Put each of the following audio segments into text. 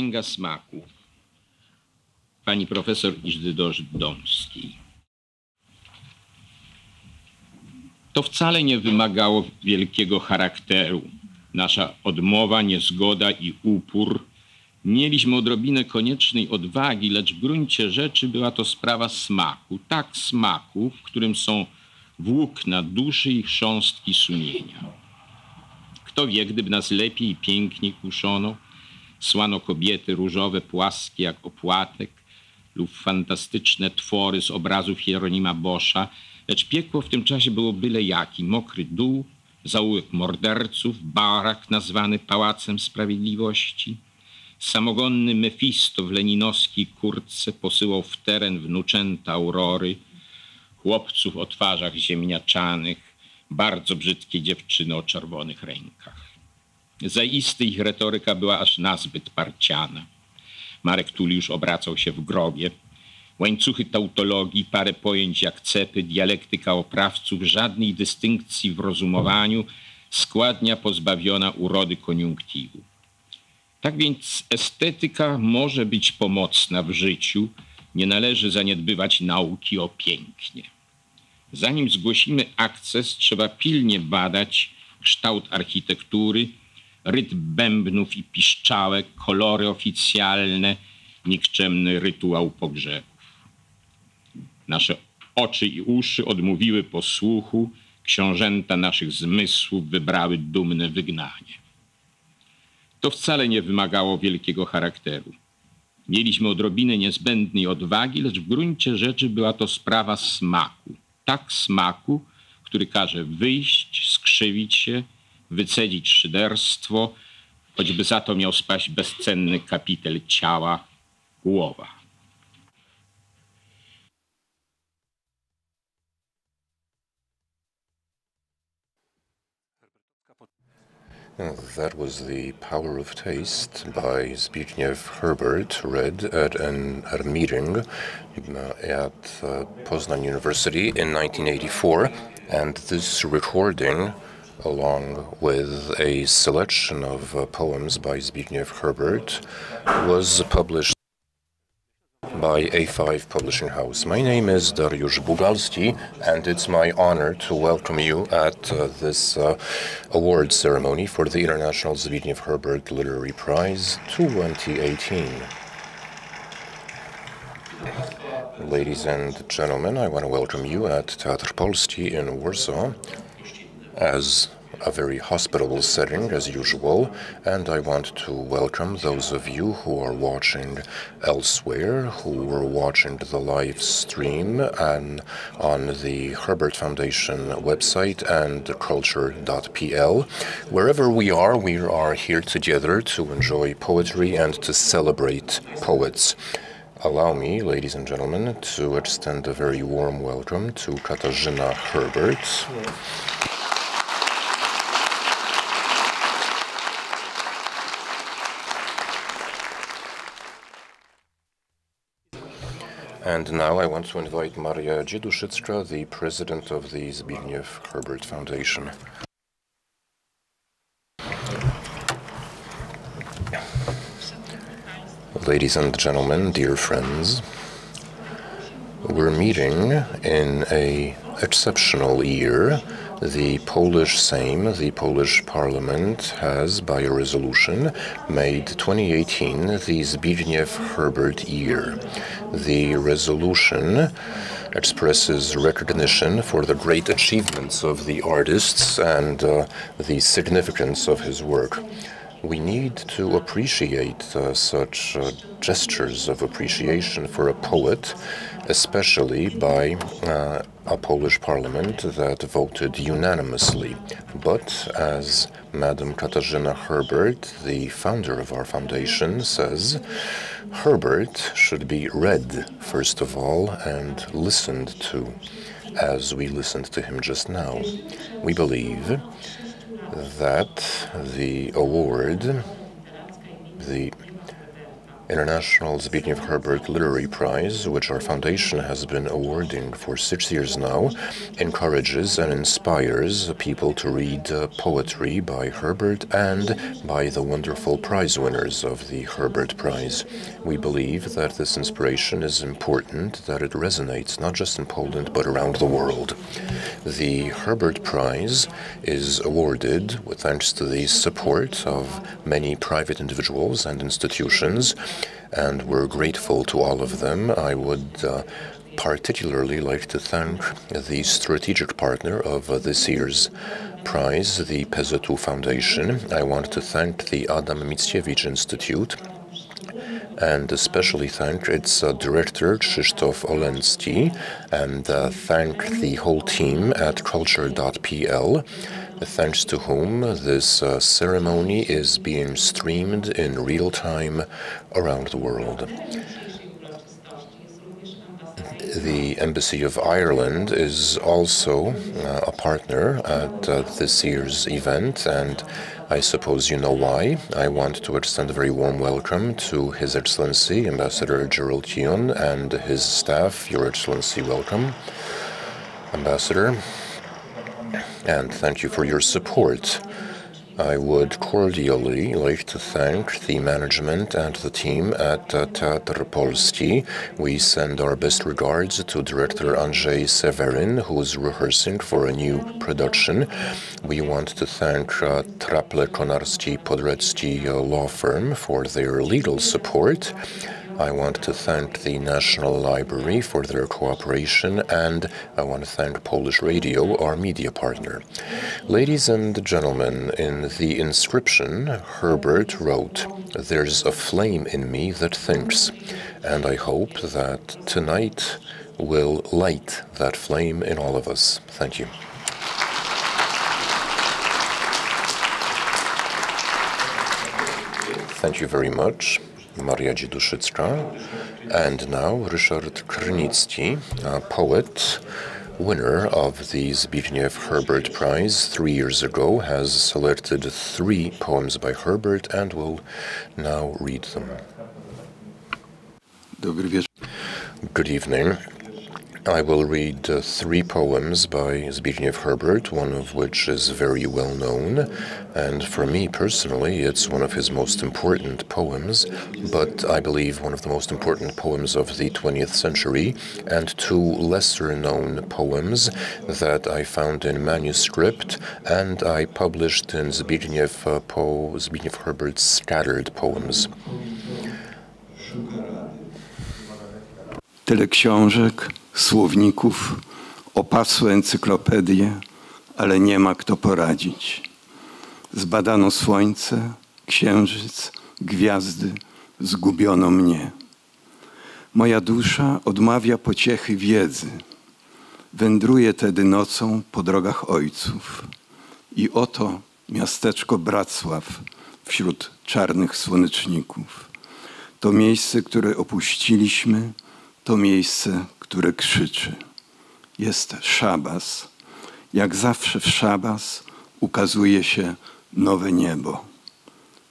Księga Smaków pani profesor Izdy Dożdąckiej. To wcale nie wymagało wielkiego charakteru. Nasza odmowa, niezgoda i upór. Mieliśmy odrobinę koniecznej odwagi, lecz w gruncie rzeczy była to sprawa smaku. Tak smaku, w którym są włókna duszy i chrząstki sumienia. Kto wie, gdyby nas lepiej i piękniej kuszono, słano kobiety różowe, płaskie jak opłatek lub fantastyczne twory z obrazów Hieronima Bosza, lecz piekło w tym czasie było byle jaki, mokry dół, zaułek morderców, barak nazwany Pałacem Sprawiedliwości. Samogonny Mefisto w leninowskiej kurtce posyłał w teren wnuczęta Aurory, chłopców o twarzach ziemniaczanych, bardzo brzydkie dziewczyny o czerwonych rękach. Zaiste ich retoryka była aż nazbyt parciana. Marek Tuliusz obracał się w grobie. Łańcuchy tautologii, parę pojęć jak cepy, dialektyka oprawców, żadnej dystynkcji w rozumowaniu, składnia pozbawiona urody koniunktywu. Tak więc estetyka może być pomocna w życiu, nie należy zaniedbywać nauki o pięknie. Zanim zgłosimy akces, trzeba pilnie badać kształt architektury, rytm bębnów i piszczałek, kolory oficjalne, nikczemny rytuał pogrzebów. Nasze oczy i uszy odmówiły posłuchu, książęta naszych zmysłów wybrały dumne wygnanie. To wcale nie wymagało wielkiego charakteru. Mieliśmy odrobinę niezbędnej odwagi, lecz w gruncie rzeczy była to sprawa smaku. Tak smaku, który każe wyjść, skrzywić się, wycedzić szyderstwo, choćby za to miał spaść bezcenny kapitel ciała, głowa. That was The Power of Taste by Zbigniew Herbert, read at a meeting at Poznan University in 1984. And this recording, along with a selection of poems by Zbigniew Herbert, was published by A5 Publishing House. My name is Dariusz Bugalski, and it's my honor to welcome you at this award ceremony for the International Zbigniew Herbert Literary Prize 2018. Ladies and gentlemen, I want to welcome you at Teatr Polski in Warsaw as a very hospitable setting, as usual, and I want to welcome those of you who are watching elsewhere, who were watching the live stream and on the Herbert Foundation website and Culture.pl. Wherever we are here together to enjoy poetry and to celebrate poets. Allow me, ladies and gentlemen, to extend a very warm welcome to Katarzyna Herbert. And now I want to invite Maria Dzieduszycka, the president of the Zbigniew Herbert Foundation. Ladies and gentlemen, dear friends, we're meeting in an exceptional year. The Polish Sejm, the Polish Parliament, has, by a resolution, made 2018 the Zbigniew Herbert year. The resolution expresses recognition for the great achievements of the artists and the significance of his work. We need to appreciate such gestures of appreciation for a poet, especially by a Polish parliament that voted unanimously. But as Madam Katarzyna Herbert, the founder of our foundation, says, Herbert should be read, first of all, and listened to, as we listened to him just now. We believe that the award, the International Zbigniew Herbert Literary Prize, which our foundation has been awarding for 6 years now, encourages and inspires people to read poetry by Herbert and by the wonderful prize winners of the Herbert Prize. We believe that this inspiration is important, that it resonates not just in Poland but around the world. The Herbert Prize is awarded thanks to the support of many private individuals and institutions, and we're grateful to all of them. I would particularly like to thank the strategic partner of this year's prize, the PZU Foundation. I want to thank the Adam Mickiewicz Institute, and especially thank its director, Krzysztof Olenski, and thank the whole team at Culture.pl, thanks to whom this ceremony is being streamed in real time around the world. The Embassy of Ireland is also a partner at this year's event, and I suppose you know why. I want to extend a very warm welcome to His Excellency Ambassador Gerald Keon and his staff. Your Excellency, welcome, Ambassador, and thank you for your support. I would cordially like to thank the management and the team at Teatr Polski. We send our best regards to director Andrzej Severin, who is rehearsing for a new production. We want to thank Traple Konarski Podrecki Law Firm for their legal support. I want to thank the National Library for their cooperation, and I want to thank Polish Radio, our media partner. Ladies and gentlemen, in the inscription, Herbert wrote, "There's a flame in me that thinks," and I hope that tonight will light that flame in all of us. Thank you. Thank you very much, Maria Dzieduszycka, and now Ryszard Krynicki, a poet, winner of the Zbigniew Herbert Prize 3 years ago, has selected 3 poems by Herbert and will now read them. Good evening. I will read 3 poems by Zbigniew Herbert, one of which is very well known, and for me personally it's one of his most important poems, but I believe one of the most important poems of the 20th century, and 2 lesser-known poems that I found in manuscript and I published in Zbigniew Herbert's Scattered Poems. Tyle książek, słowników, opasłe encyklopedie, ale nie ma kto poradzić. Zbadano słońce, księżyc, gwiazdy, zgubiono mnie. Moja dusza odmawia pociechy wiedzy. Wędruje tedy nocą po drogach ojców. I oto miasteczko Bracław wśród czarnych słoneczników. To miejsce, które opuściliśmy, to miejsce, które krzyczy. Jest szabas. Jak zawsze w szabas ukazuje się nowe niebo.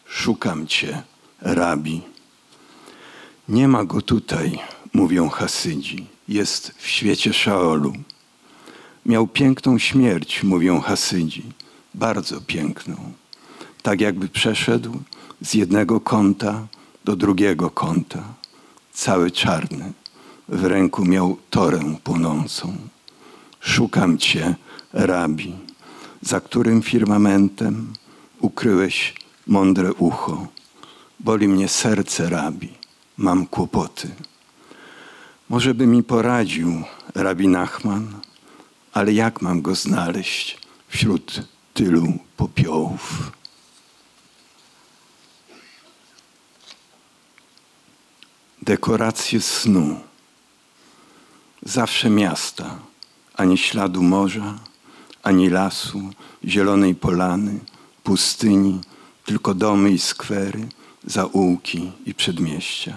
Szukam cię, rabi. Nie ma go tutaj, mówią Hasydzi. Jest w świecie Szaolu. Miał piękną śmierć, mówią Hasydzi. Bardzo piękną. Tak jakby przeszedł z jednego kąta do drugiego kąta. Cały czarny. W ręku miał torę płonącą. Szukam cię, rabi, za którym firmamentem ukryłeś mądre ucho. Boli mnie serce, rabi, mam kłopoty. Może by mi poradził rabi Nachman, ale jak mam go znaleźć wśród tylu popiołów? Dekoracje snu. Zawsze miasta, ani śladu morza, ani lasu, zielonej polany, pustyni, tylko domy i skwery, zaułki i przedmieścia.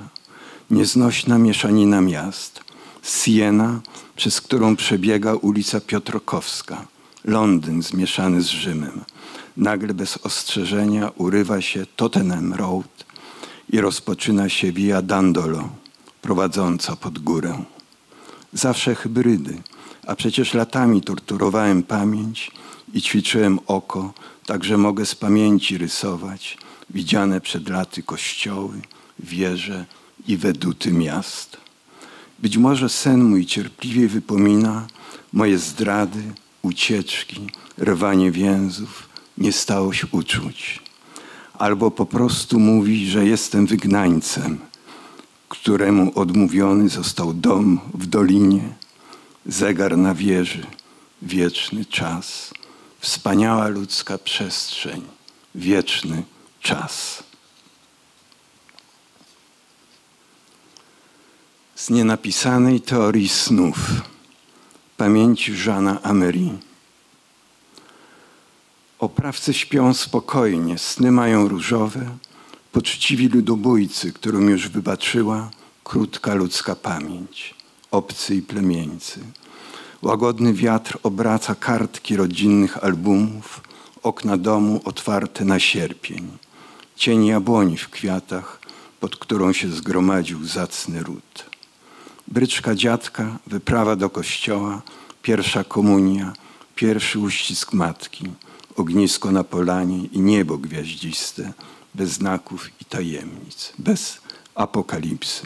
Nieznośna mieszanina miast, Siena, przez którą przebiega ulica Piotrkowska, Londyn zmieszany z Rzymem. Nagle bez ostrzeżenia urywa się Tottenham Road i rozpoczyna się Via Dandolo, prowadząca pod górę. Zawsze hybrydy, a przecież latami torturowałem pamięć i ćwiczyłem oko, tak że mogę z pamięci rysować widziane przed laty kościoły, wieże i weduty miast. Być może sen mój cierpliwie wypomina moje zdrady, ucieczki, rwanie więzów, niestałość uczuć. Albo po prostu mówi, że jestem wygnańcem, któremu odmówiony został dom w dolinie, zegar na wieży, wieczny czas, wspaniała ludzka przestrzeń, wieczny czas. Z nienapisanej teorii snów, pamięci Jeana Amery. Oprawcy śpią spokojnie, sny mają różowe, poczciwi ludobójcy, którym już wybaczyła krótka ludzka pamięć, obcy i plemiency. Łagodny wiatr obraca kartki rodzinnych albumów, okna domu otwarte na sierpień, cień jabłoni w kwiatach, pod którą się zgromadził zacny ród. Bryczka dziadka, wyprawa do kościoła, pierwsza komunia, pierwszy uścisk matki, ognisko na polanie i niebo gwiaździste, bez znaków i tajemnic, bez apokalipsy.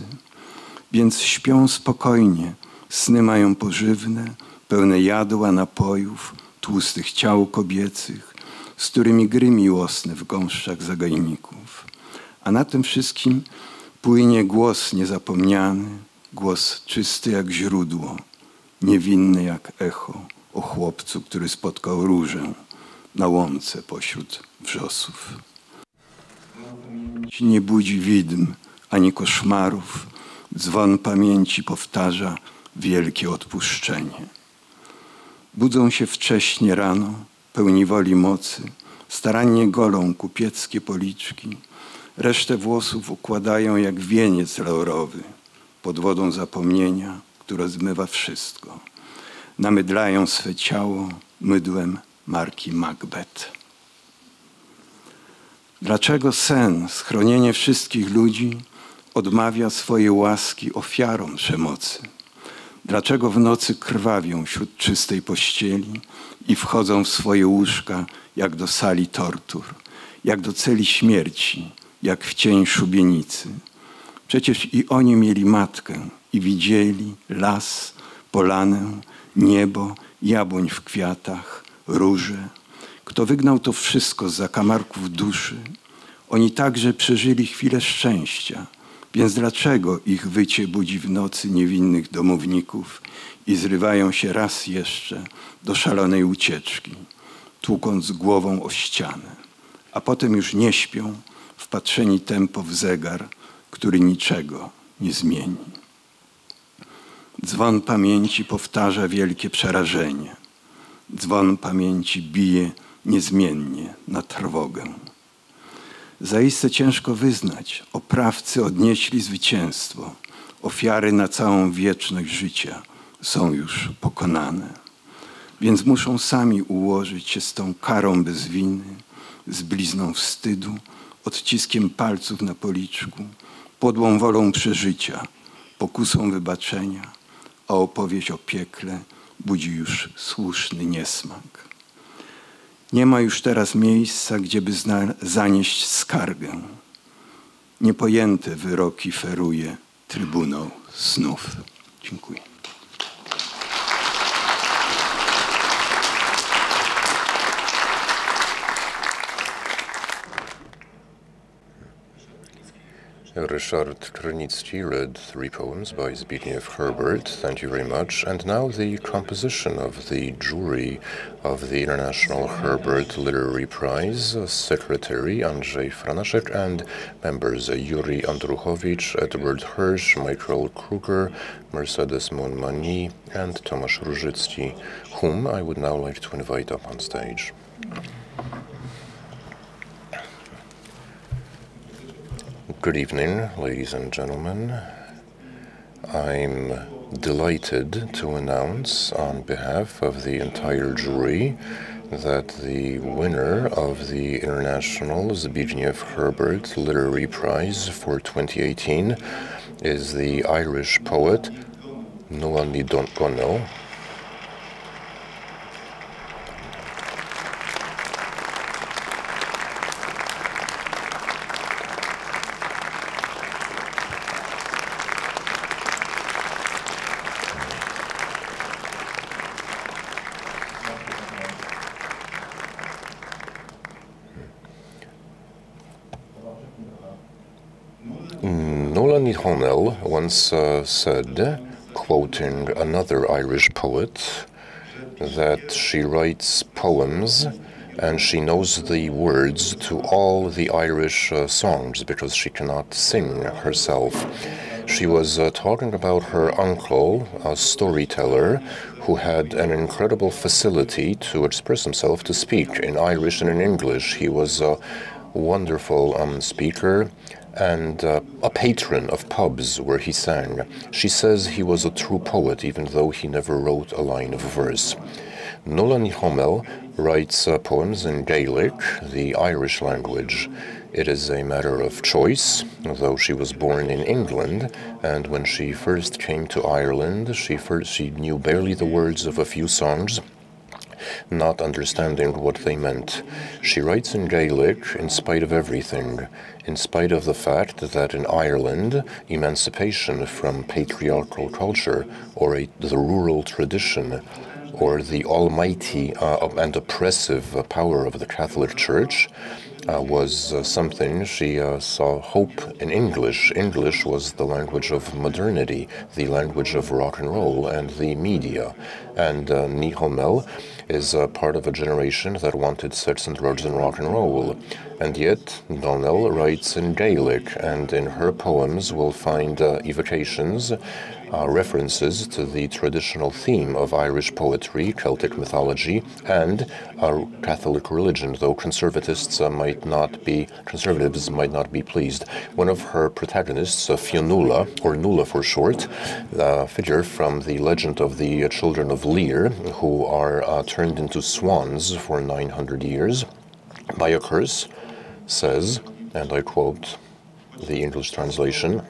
Więc śpią spokojnie, sny mają pożywne, pełne jadła, napojów, tłustych ciał kobiecych, z którymi gry miłosne w gąszczach zagajników. A na tym wszystkim płynie głos niezapomniany, głos czysty jak źródło, niewinny jak echo o chłopcu, który spotkał różę na łące pośród wrzosów. Pamięć nie budzi widm ani koszmarów, dzwon pamięci powtarza wielkie odpuszczenie. Budzą się wcześnie rano, pełni woli mocy, starannie golą kupieckie policzki, resztę włosów układają jak wieniec laurowy, pod wodą zapomnienia, która zmywa wszystko. Namydlają swe ciało mydłem marki Macbeth. Dlaczego sen, schronienie wszystkich ludzi, odmawia swojej łaski ofiarom przemocy? Dlaczego w nocy krwawią wśród czystej pościeli i wchodzą w swoje łóżka jak do sali tortur, jak do celi śmierci, jak w cień szubienicy? Przecież i oni mieli matkę i widzieli las, polanę, niebo, jabłoń w kwiatach, róże. Kto wygnał to wszystko z zakamarków duszy, oni także przeżyli chwilę szczęścia. Więc dlaczego ich wycie budzi w nocy niewinnych domowników i zrywają się raz jeszcze do szalonej ucieczki, tłukąc głową o ścianę, a potem już nie śpią, wpatrzeni tempo w zegar, który niczego nie zmieni. Dzwon pamięci powtarza wielkie przerażenie. Dzwon pamięci bije niezmiennie na trwogę. Zaiste ciężko wyznać, oprawcy odnieśli zwycięstwo. Ofiary na całą wieczność życia są już pokonane. Więc muszą sami ułożyć się z tą karą bez winy, z blizną wstydu, odciskiem palców na policzku, podłą wolą przeżycia, pokusą wybaczenia, a opowieść o piekle budzi już słuszny niesmak. Nie ma już teraz miejsca, gdzie by zanieść skargę. Niepojęte wyroki feruje Trybunał Snów. Dziękuję. Ryszard Krynicki read 3 poems by Zbigniew Herbert. Thank you very much. And now the composition of the jury of the International Herbert Literary Prize, Secretary Andrzej Franaszek and members Yurii Andrukhovych, Edward Hirsch, Michael Krüger, Mercedes Montana and Tomasz Różycki, whom I would now like to invite up on stage. Good evening, ladies and gentlemen. I'm delighted to announce on behalf of the entire jury that the winner of the International Zbigniew Herbert Literary Prize for 2018 is the Irish poet Nuala Ní Dhomhnaill. Nuala Ní Dhomhnaill once said, quoting another Irish poet, that she writes poems and she knows the words to all the Irish songs because she cannot sing herself. She was talking about her uncle, a storyteller, who had an incredible facility to express himself, to speak in Irish and in English. He was a wonderful speaker and a patron of pubs where he sang. She says he was a true poet, even though he never wrote a line of verse. Nuala Ní Dhomhnaill writes poems in Gaelic, the Irish language. It is a matter of choice, though she was born in England, and when she first came to Ireland, she knew barely the words of a few songs, not understanding what they meant. She writes in Gaelic in spite of everything, in spite of the fact that in Ireland, emancipation from patriarchal culture or the rural tradition or the almighty and oppressive power of the Catholic Church was something she saw hope in English. English was the language of modernity, the language of rock and roll and the media. And Ní Dhomhnaill is part of a generation that wanted sex and drugs and rock and roll. And yet, Dhomhnaill writes in Gaelic, and in her poems we'll find evocations, references to the traditional theme of Irish poetry, Celtic mythology, and our Catholic religion, though conservatives might not be pleased. One of her protagonists, Fionnuala, or Nuala for short, a figure from the legend of the children of Lear, who are turned into swans for 900 years by a curse, says, and I quote the English translation,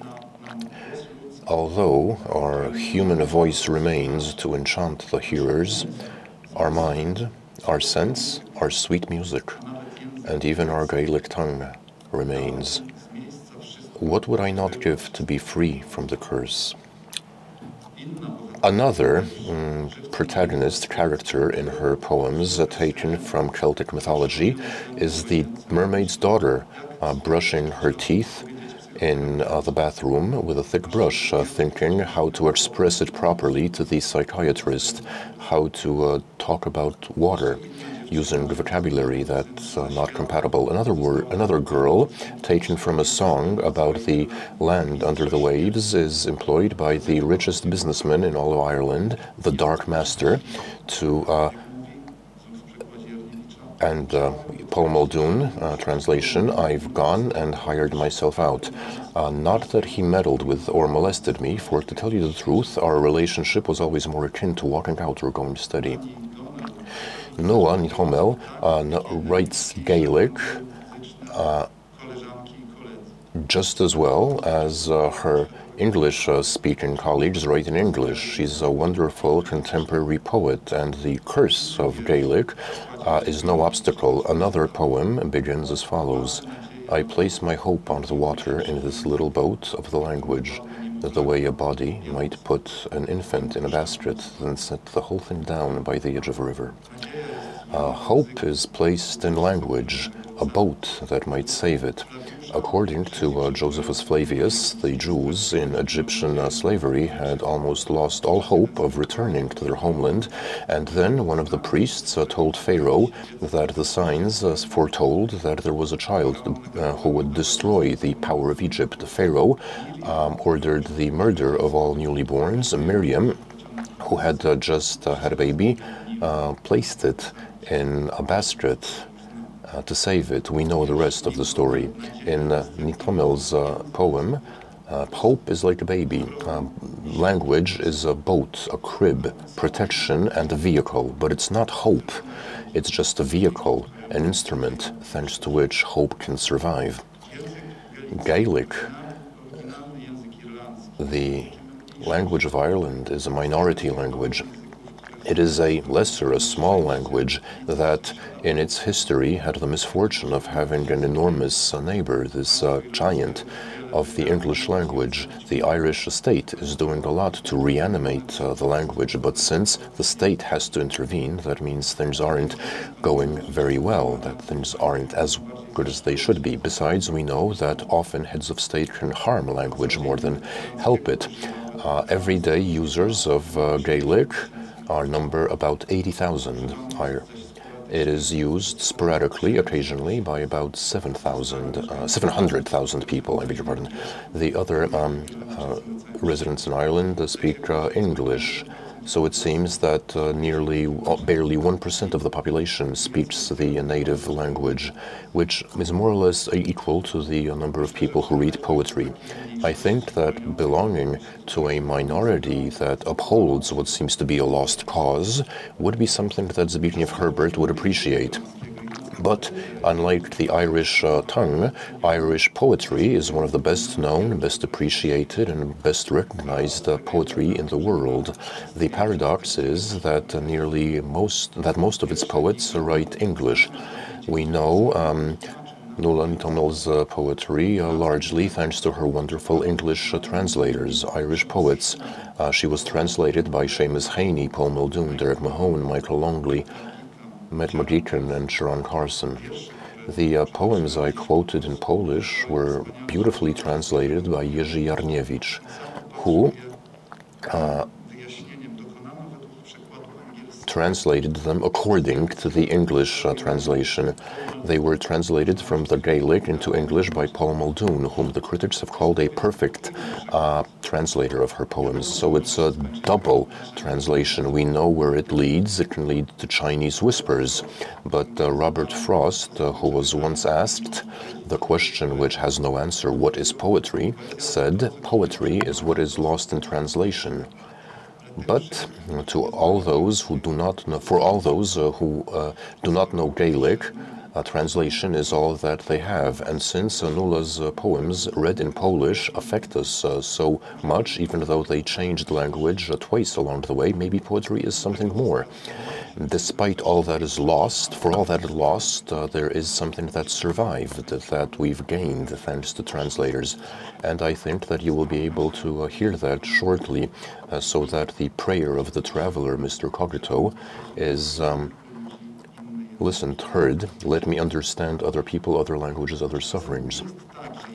"Although our human voice remains to enchant the hearers, our mind, our sense, our sweet music, and even our Gaelic tongue remains. What would I not give to be free from the curse?" Another protagonist character in her poems taken from Celtic mythology is the mermaid's daughter brushing her teeth in the bathroom with a thick brush, thinking how to express it properly to the psychiatrist, how to talk about water using vocabulary that's not compatible. Another girl taken from a song about the land under the waves is employed by the richest businessman in all of Ireland, the Dark Master, to Paul Muldoon, translation, "I've gone and hired myself out. Not that he meddled with or molested me, for to tell you the truth, our relationship was always more akin to walking out or going steady." Nuala Ní Dhomhnaill writes Gaelic just as well as her English-speaking colleagues write in English. She's a wonderful contemporary poet, and the curse of Gaelic is no obstacle. Another poem begins as follows. "I place my hope on the water in this little boat of the language, that the way a body might put an infant in a basket, then set the whole thing down by the edge of a river." Hope is placed in language, a boat that might save it. According to Josephus Flavius, the Jews in Egyptian slavery had almost lost all hope of returning to their homeland, and then one of the priests told Pharaoh that the signs foretold that there was a child who would destroy the power of Egypt. Pharaoh ordered the murder of all newlyborns. Miriam, who had just had a baby, placed it in a basket to save it. We know the rest of the story. In Ní Dhomhnaill poem, Hope is like a baby. Language is a boat, a crib, protection and a vehicle, but it's not hope. It's just a vehicle, an instrument, thanks to which hope can survive. Gaelic, the language of Ireland, is a minority language. It is a lesser, a small language that in its history had the misfortune of having an enormous neighbor, this giant of the English language. The Irish state is doing a lot to reanimate the language, but since the state has to intervene, that means things aren't going very well, that things aren't as good as they should be. Besides, we know that often heads of state can harm language more than help it. Everyday users of Gaelic number about 80,000 higher. It is used sporadically, occasionally, by about 700,000 people, I beg your pardon. The other residents in Ireland speak English, so it seems that barely 1% of the population speaks the native language, which is more or less equal to the number of people who read poetry. I think that belonging to a minority that upholds what seems to be a lost cause would be something that Zbigniew Herbert would appreciate. But unlike the Irish tongue, Irish poetry is one of the best known, best appreciated, and best recognized poetry in the world. The paradox is that most of its poets write English. We know Nuala Ní Dhomhnaill poetry largely thanks to her wonderful English translators, Irish poets. She was translated by Seamus Heaney, Paul Muldoon, Derek Mahon, Michael Longley, and Sharon Carson. The poems I quoted in Polish were beautifully translated by Jerzy Jarniewicz, who translated them according to the English translation. They were translated from the Gaelic into English by Paul Muldoon, whom the critics have called a perfect translator of her poems. So it's a double translation. We know where it leads. It can lead to Chinese whispers. But Robert Frost, who was once asked the question which has no answer, what is poetry, said, poetry is what is lost in translation. But for all those who do not know Gaelic, translation is all that they have. And since Nuala's poems read in Polish affect us so much, even though they changed language twice along the way, maybe poetry is something more. Despite all that is lost, there is something that survived, that we've gained thanks to translators. And I think that you will be able to hear that shortly, so that the prayer of the traveler, Mr. Cogito, is listened, heard. Let me understand other people, other languages, other sufferings.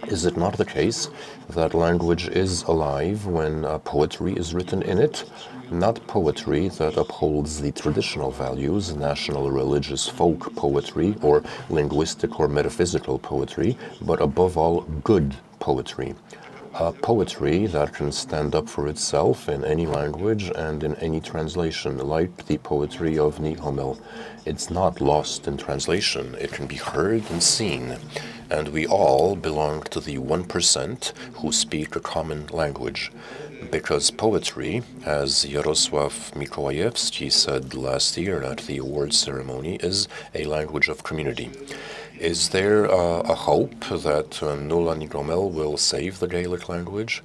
Is it not the case that language is alive when poetry is written in it? Not poetry that upholds the traditional values, national religious folk poetry, or linguistic or metaphysical poetry, but above all, good poetry. Poetry that can stand up for itself in any language and in any translation, like the poetry of Ní Dhomhnaill. It's not lost in translation, it can be heard and seen, and we all belong to the 1% who speak a common language. Because poetry, as Jarosław Mikołajewski said last year at the award ceremony, is a language of community. Is there a hope that Nuala Ní Dhomhnaill will save the Gaelic language?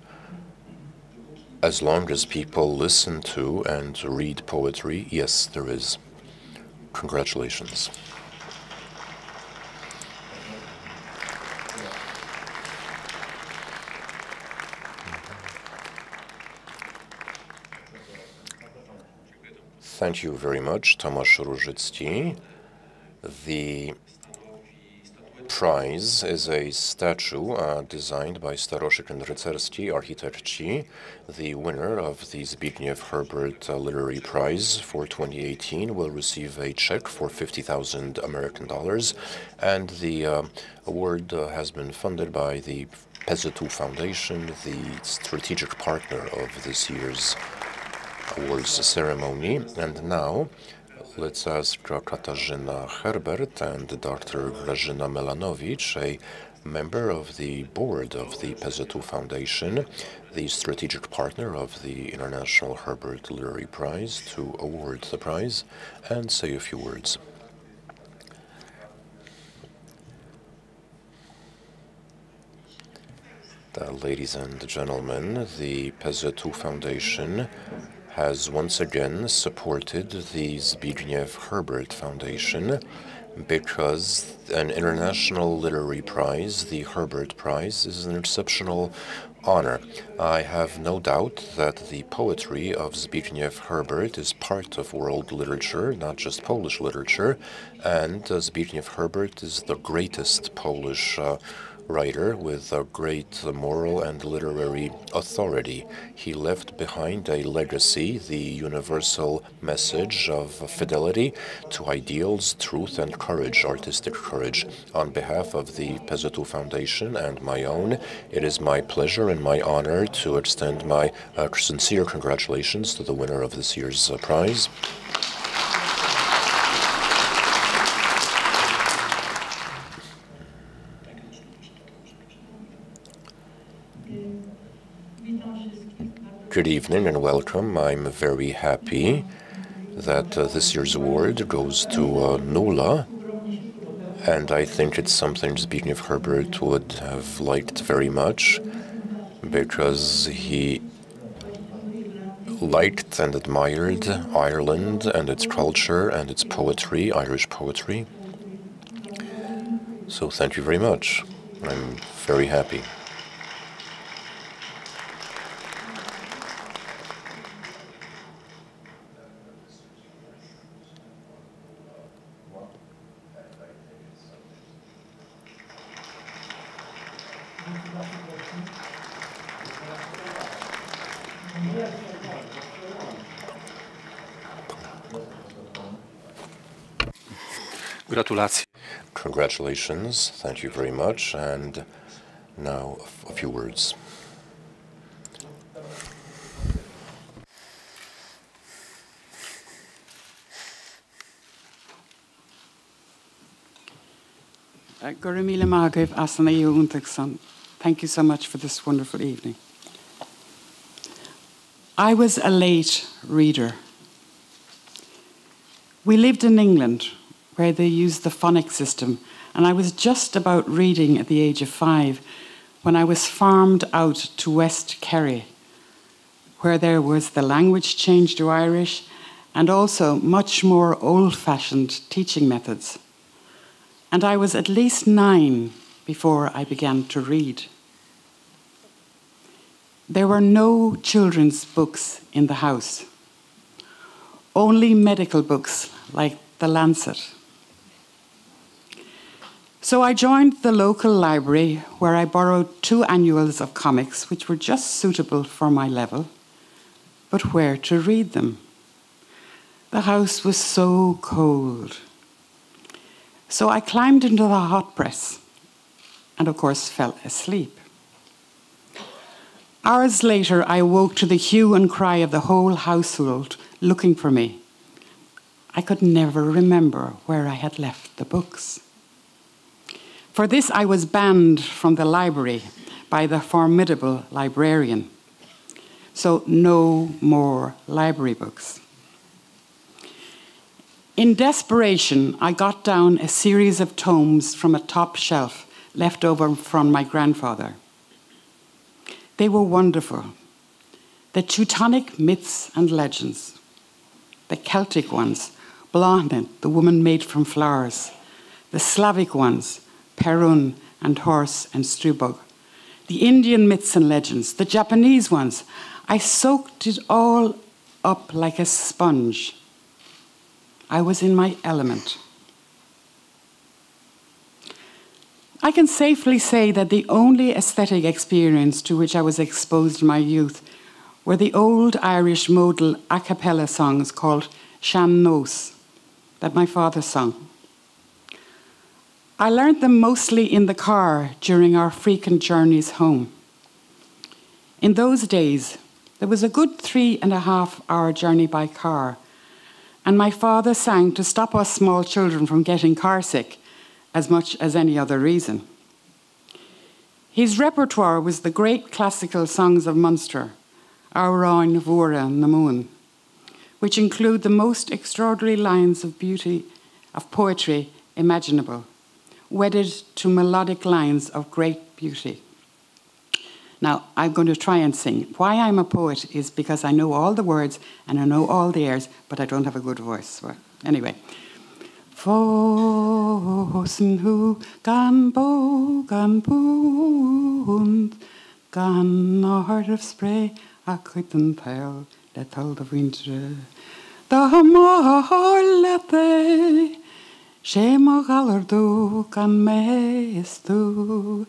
As long as people listen to and read poetry, yes, there is. Congratulations. Thank you very much, Tomasz Różycki. The prize is a statue designed by Staroszyk and Rycerski, Architekci, the winner of the Zbigniew Herbert Literary Prize for 2018 will receive a check for $50,000 American, and the award has been funded by the PZU Foundation, the strategic partner of this year's awards ceremony. And now, let's ask Katarzyna Herbert and Dr. Grażyna Melanowicz, a member of the board of the PZU Foundation, the strategic partner of the International Herbert Literary Prize, to award the prize and say a few words. Ladies and gentlemen, the PZU Foundation has once again supported the Zbigniew Herbert Foundation because an international literary prize, the Herbert Prize, is an exceptional honor. I have no doubt that the poetry of Zbigniew Herbert is part of world literature, not just Polish literature, and Zbigniew Herbert is the greatest Polish writer with a great moral and literary authority. He left behind a legacy, the universal message of fidelity to ideals, truth, and courage, artistic courage. On behalf of the PZU Foundation and my own, it is my pleasure and my honor to extend my sincere congratulations to the winner of this year's prize. Good evening and welcome. I'm very happy that this year's award goes to Nuala, and I think it's something Zbigniew Herbert would have liked very much because he liked and admired Ireland and its culture and its poetry, Irish poetry. So thank you very much. I'm very happy. Congratulations, thank you very much, and now a few words. Thank you so much for this wonderful evening. I was a late reader. We lived in England, where they used the phonic system, and I was just about reading at the age of 5 when I was farmed out to West Kerry, where there was the language change to Irish and also much more old-fashioned teaching methods. And I was at least 9 before I began to read. There were no children's books in the house, only medical books like The Lancet. So I joined the local library, where I borrowed 2 annuals of comics, which were just suitable for my level, but where to read them? The house was so cold. So I climbed into the hot press and, of course, fell asleep. Hours later, I woke to the hue and cry of the whole household looking for me. I could never remember where I had left the books. For this, I was banned from the library by the formidable librarian. So no more library books. In desperation, I got down a series of tomes from a top shelf left over from my grandfather. They were wonderful. The Teutonic myths and legends, the Celtic ones, Blahnik, the woman made from flowers, the Slavic ones, Perun and Horse and Strubog, the Indian myths and legends, the Japanese ones. I soaked it all up like a sponge. I was in my element. I can safely say that the only aesthetic experience to which I was exposed in my youth were the old Irish modal a cappella songs called Shamnos that my father sung. I learned them mostly in the car during our frequent journeys home. In those days, there was a good 3.5-hour journey by car, and my father sang to stop us small children from getting carsick as much as any other reason. His repertoire was the great classical songs of Munster, Our Ráin Mhóra and the Moon, which include the most extraordinary lines of beauty, of poetry imaginable, wedded to melodic lines of great beauty. Now, I'm going to try and sing. Why I'm a poet is because I know all the words and I know all the airs, but I don't have a good voice. Well, anyway. Fósnú gan bó gan búnd gan of spray a cuitan peil le tal da bhuintre da máthar lepe sé má galardú gan meistú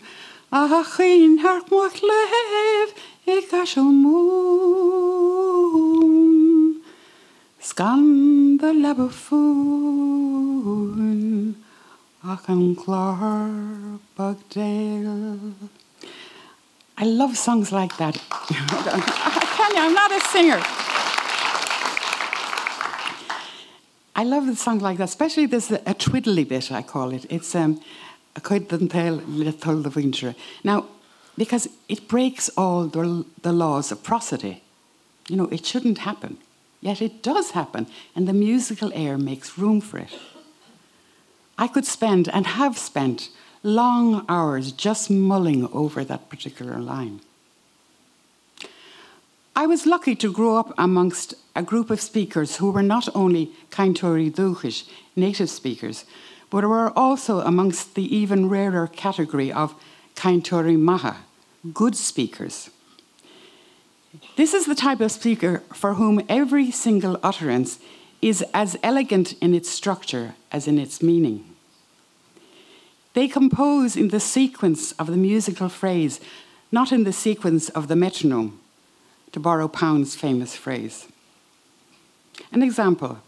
a chuin thart muach leh I gaisal mún scan da leba fún ach an clár bag déil. I love songs like that. Tanya, I'm not a singer. I love the song like that, especially this a twiddly bit, I call it. It's a cuidan peil le tull da bhuintre. Now, because it breaks all the laws of prosody. You know, it shouldn't happen. Yet it does happen, and the musical air makes room for it. I could spend, and have spent, long hours just mulling over that particular line. I was lucky to grow up amongst a group of speakers who were not only Kaintori Dúchais, native speakers, but were also amongst the even rarer category of Kaintori Maha, good speakers. This is the type of speaker for whom every single utterance is as elegant in its structure as in its meaning. They compose in the sequence of the musical phrase, not in the sequence of the metronome, to borrow Pound's famous phrase. An example.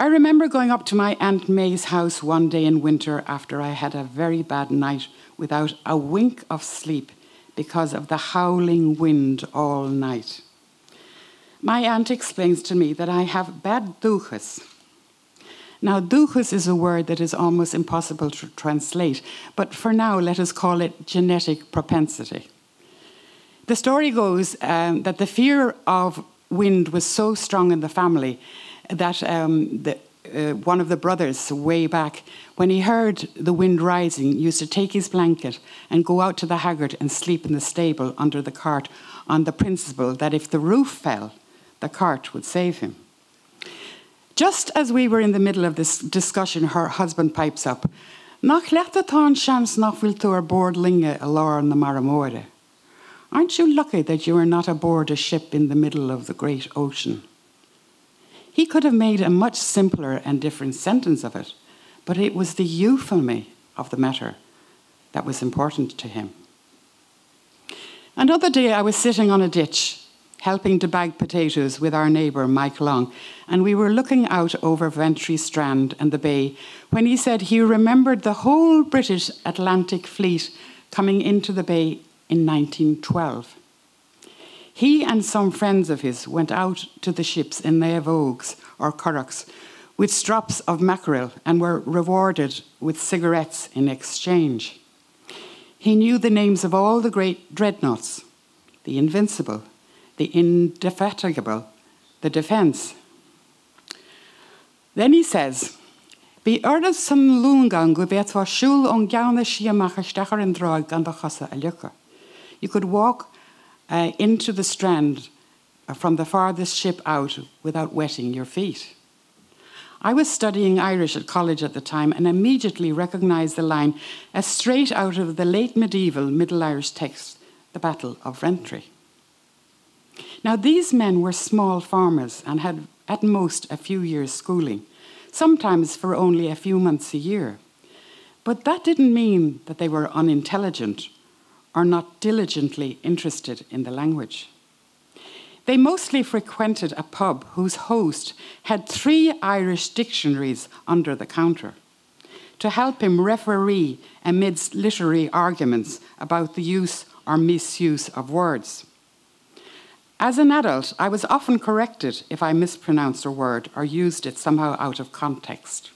I remember going up to my Aunt May's house one day in winter after I had a very bad night without a wink of sleep because of the howling wind all night. My aunt explains to me that I have bad duchas. Now, duchas is a word that is almost impossible to translate, but for now, let us call it genetic propensity. The story goes that the fear of wind was so strong in the family that one of the brothers, way back, when he heard the wind rising, used to take his blanket and go out to the haggard and sleep in the stable under the cart on the principle that if the roof fell, the cart would save him. Just as we were in the middle of this discussion, her husband pipes up, "Nach leathatán shams nach vil tú ar bord linge a lár na maramóide." Aren't you lucky that you are not aboard a ship in the middle of the great ocean? He could have made a much simpler and different sentence of it, but it was the euphemy of the matter that was important to him. Another day I was sitting on a ditch, helping to bag potatoes with our neighbour, Mike Long, and we were looking out over Ventry Strand and the bay when he said he remembered the whole British Atlantic fleet coming into the bay in 1912. He and some friends of his went out to the ships in their vogues or currachs with strops of mackerel and were rewarded with cigarettes in exchange. He knew the names of all the great dreadnoughts, the Invincible, the Indefatigable, the Defence. Then he says, "Bí ordas san lúngan go bheith ar siúl ón gceanna siamach isteachar an dráig gan do chosa a lucha." You could walk into the Strand from the farthest ship out without wetting your feet. I was studying Irish at college at the time and immediately recognised the line as straight out of the late medieval Middle Irish text, The Battle of Ventry. Now, these men were small farmers and had at most a few years' schooling, sometimes for only a few months a year. But that didn't mean that they were unintelligent or not diligently interested in the language. They mostly frequented a pub whose host had 3 Irish dictionaries under the counter to help him referee amidst literary arguments about the use or misuse of words. As an adult, I was often corrected if I mispronounced a word or used it somehow out of context.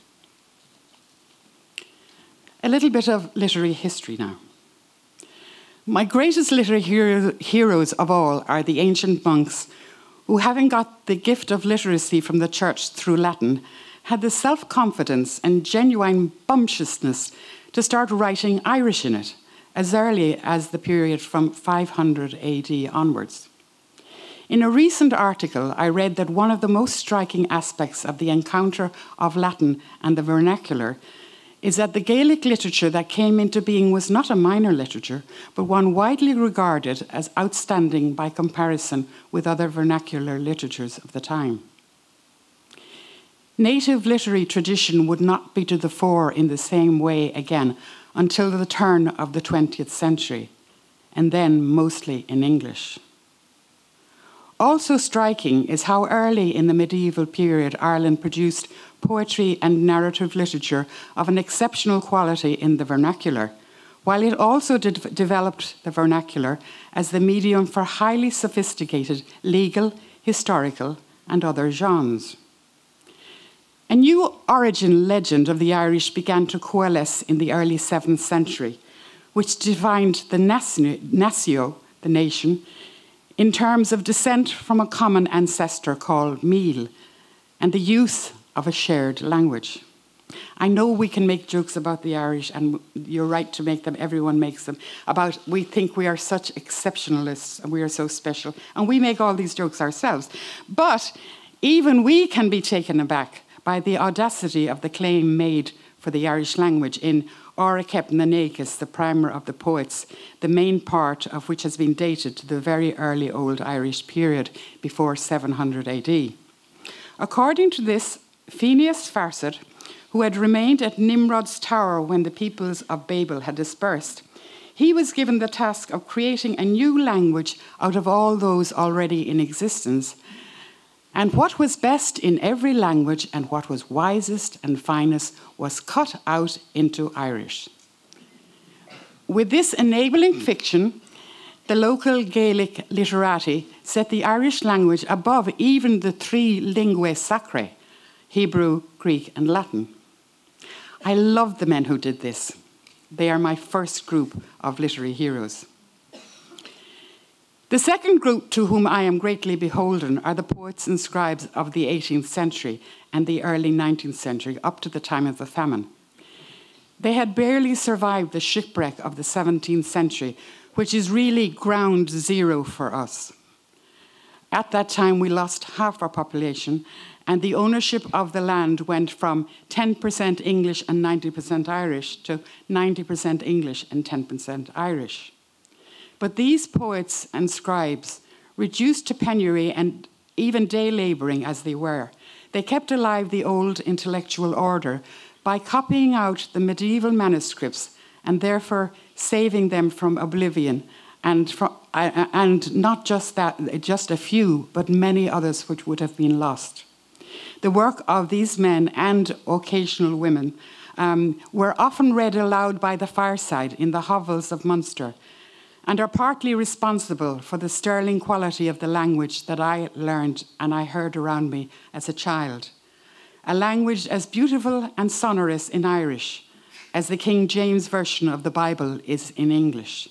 A little bit of literary history now. My greatest literary heroes of all are the ancient monks who, having got the gift of literacy from the church through Latin, had the self-confidence and genuine bumptiousness to start writing Irish in it as early as the period from 500 AD onwards. In a recent article, I read that one of the most striking aspects of the encounter of Latin and the vernacular is that the Gaelic literature that came into being was not a minor literature, but one widely regarded as outstanding by comparison with other vernacular literatures of the time. Native literary tradition would not be to the fore in the same way again until the turn of the 20th century, and then mostly in English. Also striking is how early in the medieval period Ireland produced poetry and narrative literature of an exceptional quality in the vernacular, while it also developed the vernacular as the medium for highly sophisticated legal, historical, and other genres. A new origin legend of the Irish began to coalesce in the early 7th century, which defined the natio, the nation, in terms of descent from a common ancestor called Meal, and the use of a shared language. I know we can make jokes about the Irish, and you're right to make them, everyone makes them, about we think we are such exceptionalists, and we are so special, and we make all these jokes ourselves. But even we can be taken aback by the audacity of the claim made for the Irish language in Oracep na Neachas, the primer of the poets, the main part of which has been dated to the very early Old Irish period, before 700 AD. According to this, Phineas Farsad, who had remained at Nimrod's tower when the peoples of Babel had dispersed, he was given the task of creating a new language out of all those already in existence, and what was best in every language and what was wisest and finest was cut out into Irish. With this enabling fiction, the local Gaelic literati set the Irish language above even the three linguae sacrae, Hebrew, Greek, and Latin. I love the men who did this. They are my first group of literary heroes. The second group to whom I am greatly beholden are the poets and scribes of the 18th century and the early 19th century, up to the time of the famine. They had barely survived the shipwreck of the 17th century, which is really ground zero for us. At that time, we lost half our population, and the ownership of the land went from 10% English and 90% Irish to 90% English and 10% Irish. But these poets and scribes, reduced to penury and even day-labouring as they were, they kept alive the old intellectual order by copying out the medieval manuscripts and therefore saving them from oblivion, and not just that, just a few, but many others which would have been lost. The work of these men and occasional women were often read aloud by the fireside in the hovels of Munster, and are partly responsible for the sterling quality of the language that I learned and I heard around me as a child. A language as beautiful and sonorous in Irish as the King James Version of the Bible is in English.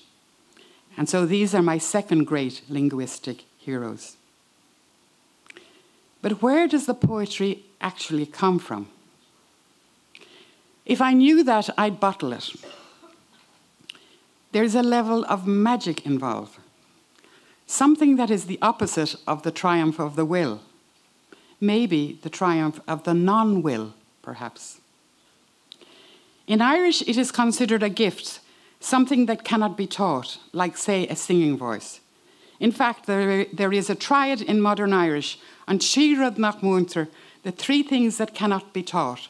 And so these are my second great linguistic heroes. But where does the poetry actually come from? If I knew that, I'd bottle it. There's a level of magic involved, something that is the opposite of the triumph of the will, maybe the triumph of the non-will, perhaps. In Irish, it is considered a gift, something that cannot be taught, like, say, a singing voice. In fact, there is a triad in modern Irish, an siad nach muintir, the three things that cannot be taught: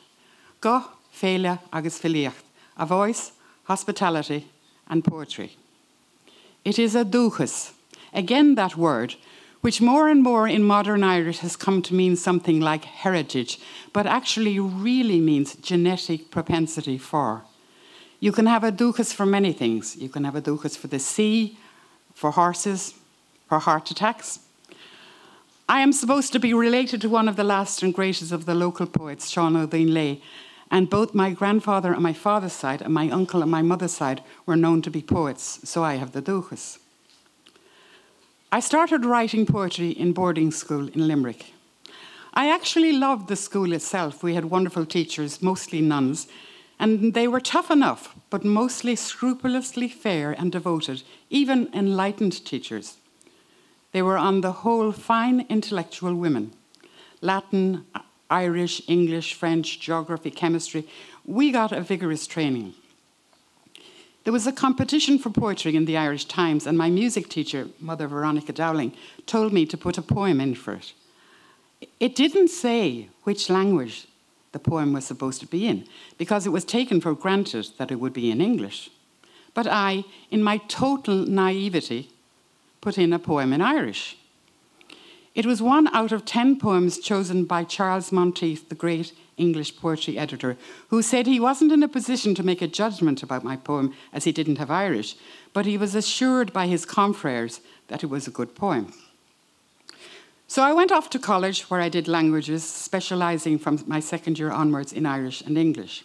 go, féile, agus féilíocht, a voice, hospitality, and poetry. It is a dúchas, again that word, which more and more in modern Irish has come to mean something like heritage, but actually really means genetic propensity for. You can have a dúchas for many things. You can have a dúchas for the sea, for horses, for heart attacks. I am supposed to be related to one of the last and greatest of the local poets, Sean O'Dinley, And both my grandfather on my father's side and my uncle on my mother's side were known to be poets, so I have the duchas. I started writing poetry in boarding school in Limerick. I actually loved the school itself. We had wonderful teachers, mostly nuns, and they were tough enough, but mostly scrupulously fair and devoted, even enlightened teachers. They were on the whole fine intellectual women. Latin, Irish, English, French, geography, chemistry. We got a vigorous training. There was a competition for poetry in the Irish Times, and my music teacher, Mother Veronica Dowling, told me to put a poem in for it. It didn't say which language the poem was supposed to be in, because it was taken for granted that it would be in English. But I, in my total naivety, put in a poem in Irish. It was 1 out of 10 poems chosen by Charles Monteith, the great English poetry editor, who said he wasn't in a position to make a judgment about my poem as he didn't have Irish, but he was assured by his confrères that it was a good poem. So I went off to college where I did languages, specializing from my second year onwards in Irish and English.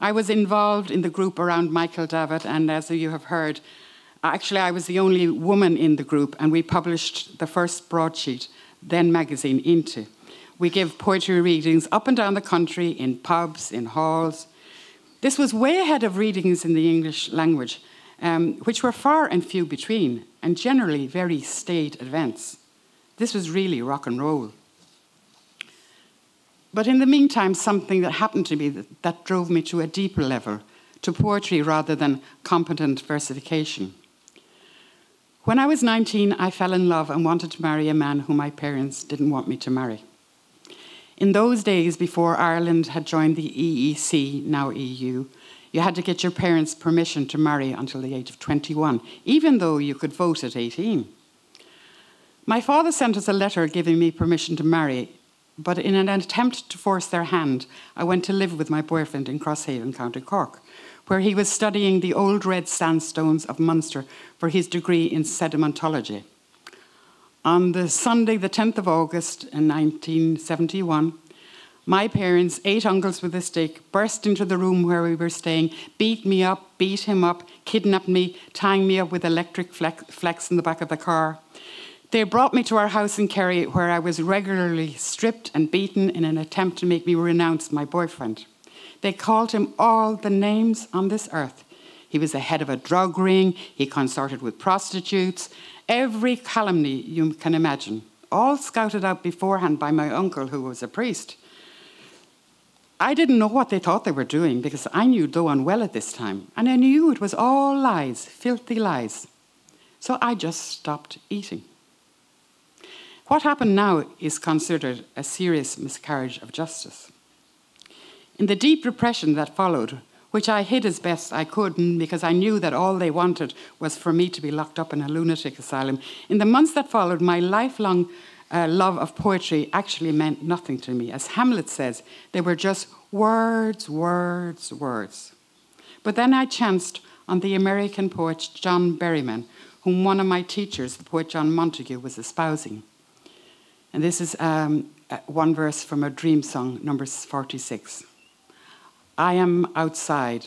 I was involved in the group around Michael Davitt, and as you have heard, actually, I was the only woman in the group, and we published the first broadsheet, then magazine, Into. We gave poetry readings up and down the country, in pubs, in halls. This was way ahead of readings in the English language, which were far and few between, and generally very staid events. This was really rock and roll. But in the meantime, something that happened to me that drove me to a deeper level, to poetry rather than competent versification. When I was 19, I fell in love and wanted to marry a man whom my parents didn't want me to marry. In those days, before Ireland had joined the EEC, now EU, you had to get your parents' permission to marry until the age of 21, even though you could vote at 18. My father sent us a letter giving me permission to marry, but in an attempt to force their hand, I went to live with my boyfriend in Crosshaven, County Cork, where he was studying the old red sandstones of Munster for his degree in sedimentology. On the Sunday, the 10th of August in 1971, my parents, 8 uncles with a stick, burst into the room where we were staying, beat me up, beat him up, kidnapped me, tying me up with electric flex in the back of the car. They brought me to our house in Kerry, where I was regularly stripped and beaten in an attempt to make me renounce my boyfriend. They called him all the names on this earth. He was the head of a drug ring. He consorted with prostitutes. Every calumny you can imagine, all scouted out beforehand by my uncle, who was a priest. I didn't know what they thought they were doing, because I knew Doan well at this time, and I knew it was all lies, filthy lies. So I just stopped eating. What happened now is considered a serious miscarriage of justice. In the deep repression that followed, which I hid as best I could, because I knew that all they wanted was for me to be locked up in a lunatic asylum, in the months that followed, my lifelong love of poetry actually meant nothing to me. As Hamlet says, they were just words, words, words. But then I chanced on the American poet John Berryman, whom one of my teachers, the poet John Montague, was espousing. And this is one verse from A Dream Song, number 46. I am outside.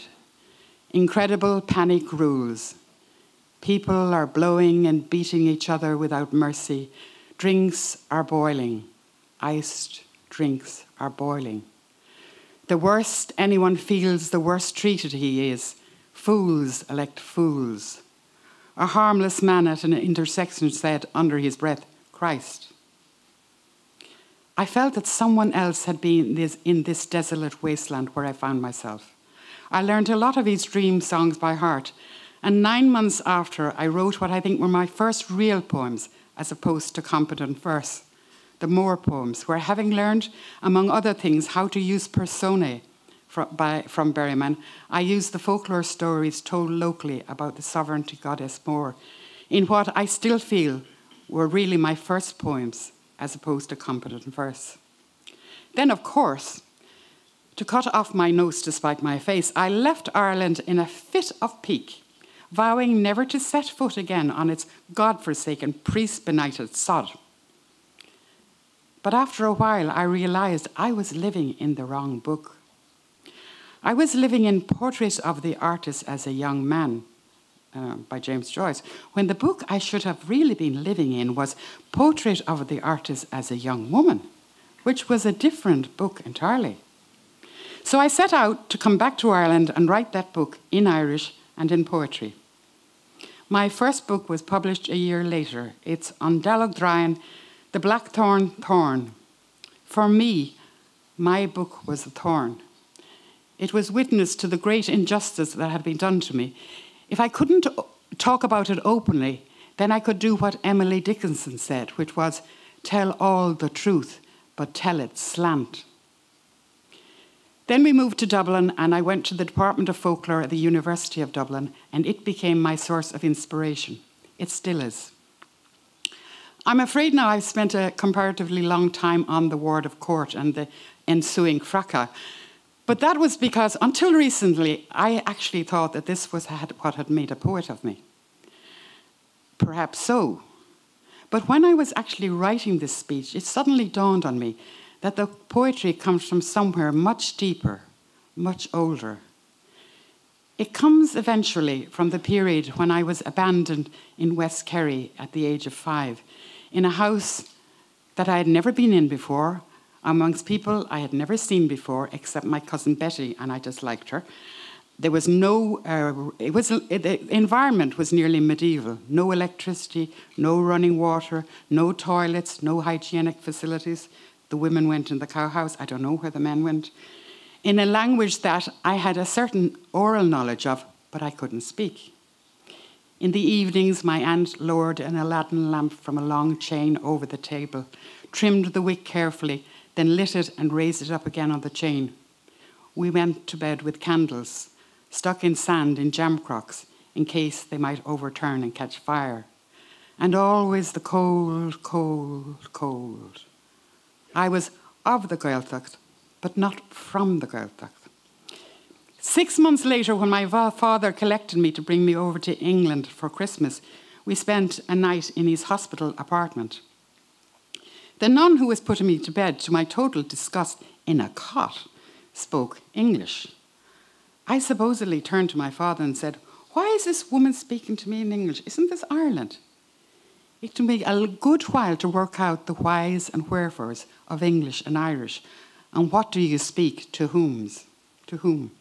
Incredible panic rules. People are blowing and beating each other without mercy. Drinks are boiling. Iced drinks are boiling. The worst anyone feels, the worst treated he is. Fools elect fools. A harmless man at an intersection said under his breath, Christ. I felt that someone else had been in this desolate wasteland where I found myself. I learned a lot of his dream songs by heart, and 9 months after, I wrote what I think were my first real poems, as opposed to competent verse, the Moore poems, where, having learned, among other things, how to use personae from Berryman, I used the folklore stories told locally about the sovereignty goddess Moore, in what I still feel were really my first poems, as opposed to competent verse. Then, of course, to cut off my nose to spite my face, I left Ireland in a fit of pique, vowing never to set foot again on its godforsaken, priest-benighted sod. But after a while, I realized I was living in the wrong book. I was living in Portraits of the Artist as a Young Man by James Joyce, when the book I should have really been living in was Portrait of the Artist as a Young Woman, which was a different book entirely. So I set out to come back to Ireland and write that book in Irish and in poetry. My first book was published a year later. It's on Dáladh Droinn, The Blackthorn Thorn. For me, my book was a thorn. It was witness to the great injustice that had been done to me. If I couldn't talk about it openly, then I could do what Emily Dickinson said, which was, tell all the truth, but tell it slant. Then we moved to Dublin, and I went to the Department of Folklore at the University of Dublin, and it became my source of inspiration. It still is. I'm afraid now I've spent a comparatively long time on the ward of court and the ensuing fracas, but that was because, until recently, I actually thought that this was what had made a poet of me. Perhaps so. But when I was actually writing this speech, it suddenly dawned on me that the poetry comes from somewhere much deeper, much older. It comes eventually from the period when I was abandoned in West Kerry at the age of 5, in a house that I had never been in before, amongst people I had never seen before, except my cousin Betty, and I just liked her. There was no, the environment was nearly medieval. No electricity, no running water, no toilets, no hygienic facilities. The women went in the cowhouse. I don't know where the men went. In a language that I had a certain oral knowledge of, but I couldn't speak. In the evenings, my aunt lowered an Aladdin lamp from a long chain over the table, trimmed the wick carefully, then lit it and raised it up again on the chain. We went to bed with candles, stuck in sand in jam crocks, in case they might overturn and catch fire. And always the cold, cold, cold. I was of the Gaeltacht, but not from the Gaeltacht. 6 months later, when my father collected me to bring me over to England for Christmas, we spent a night in his hospital apartment. The nun who was putting me to bed, to my total disgust, in a cot, spoke English. I supposedly turned to my father and said, "Why is this woman speaking to me in English? Isn't this Ireland?" It took me a good while to work out the whys and wherefores of English and Irish, and what do you speak to whom's, to whom.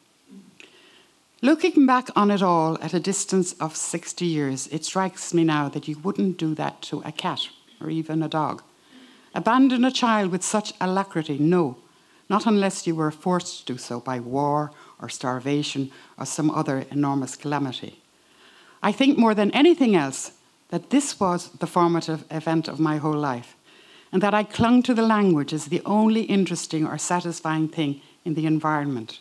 Looking back on it all at a distance of 60 years, it strikes me now that you wouldn't do that to a cat or even a dog. Abandon a child with such alacrity? No, not unless you were forced to do so by war or starvation or some other enormous calamity. I think more than anything else that this was the formative event of my whole life, and that I clung to the language as the only interesting or satisfying thing in the environment.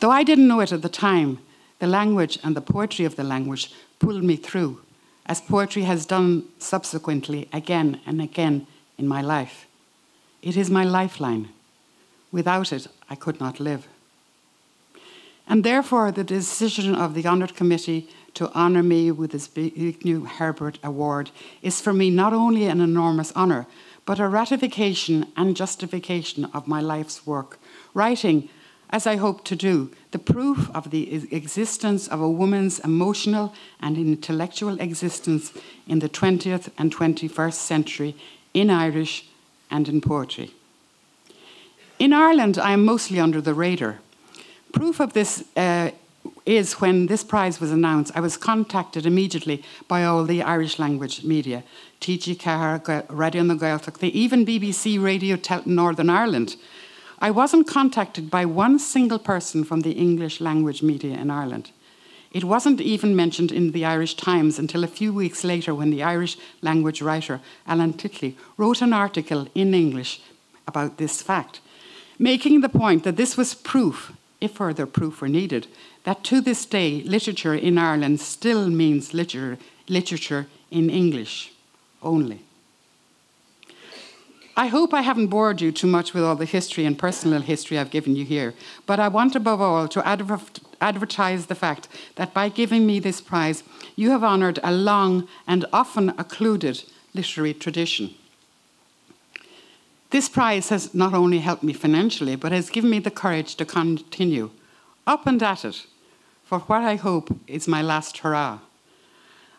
Though I didn't know it at the time, the language and the poetry of the language pulled me through, as poetry has done subsequently again and again in my life. It is my lifeline. Without it, I could not live. And therefore, the decision of the Honoured Committee to honour me with the Zbigniew Herbert Award is for me not only an enormous honour, but a ratification and justification of my life's work, writing, as I hope to do, the proof of the existence of a woman's emotional and intellectual existence in the 20th and 21st century in Irish and in poetry. In Ireland, I am mostly under the radar. Proof of this is when this prize was announced, I was contacted immediately by all the Irish language media, TG Cahar, Radio na Gaeltacht, the even BBC Radio Northern Ireland. I wasn't contacted by one single person from the English language media in Ireland. It wasn't even mentioned in the Irish Times until a few weeks later when the Irish language writer Alan Titley wrote an article in English about this fact, making the point that this was proof, if further proof were needed, that to this day literature in Ireland still means literature in English only. I hope I haven't bored you too much with all the history and personal history I've given you here, but I want above all to advertise the fact that by giving me this prize, you have honoured a long and often occluded literary tradition. This prize has not only helped me financially, but has given me the courage to continue up and at it, for what I hope is my last hurrah.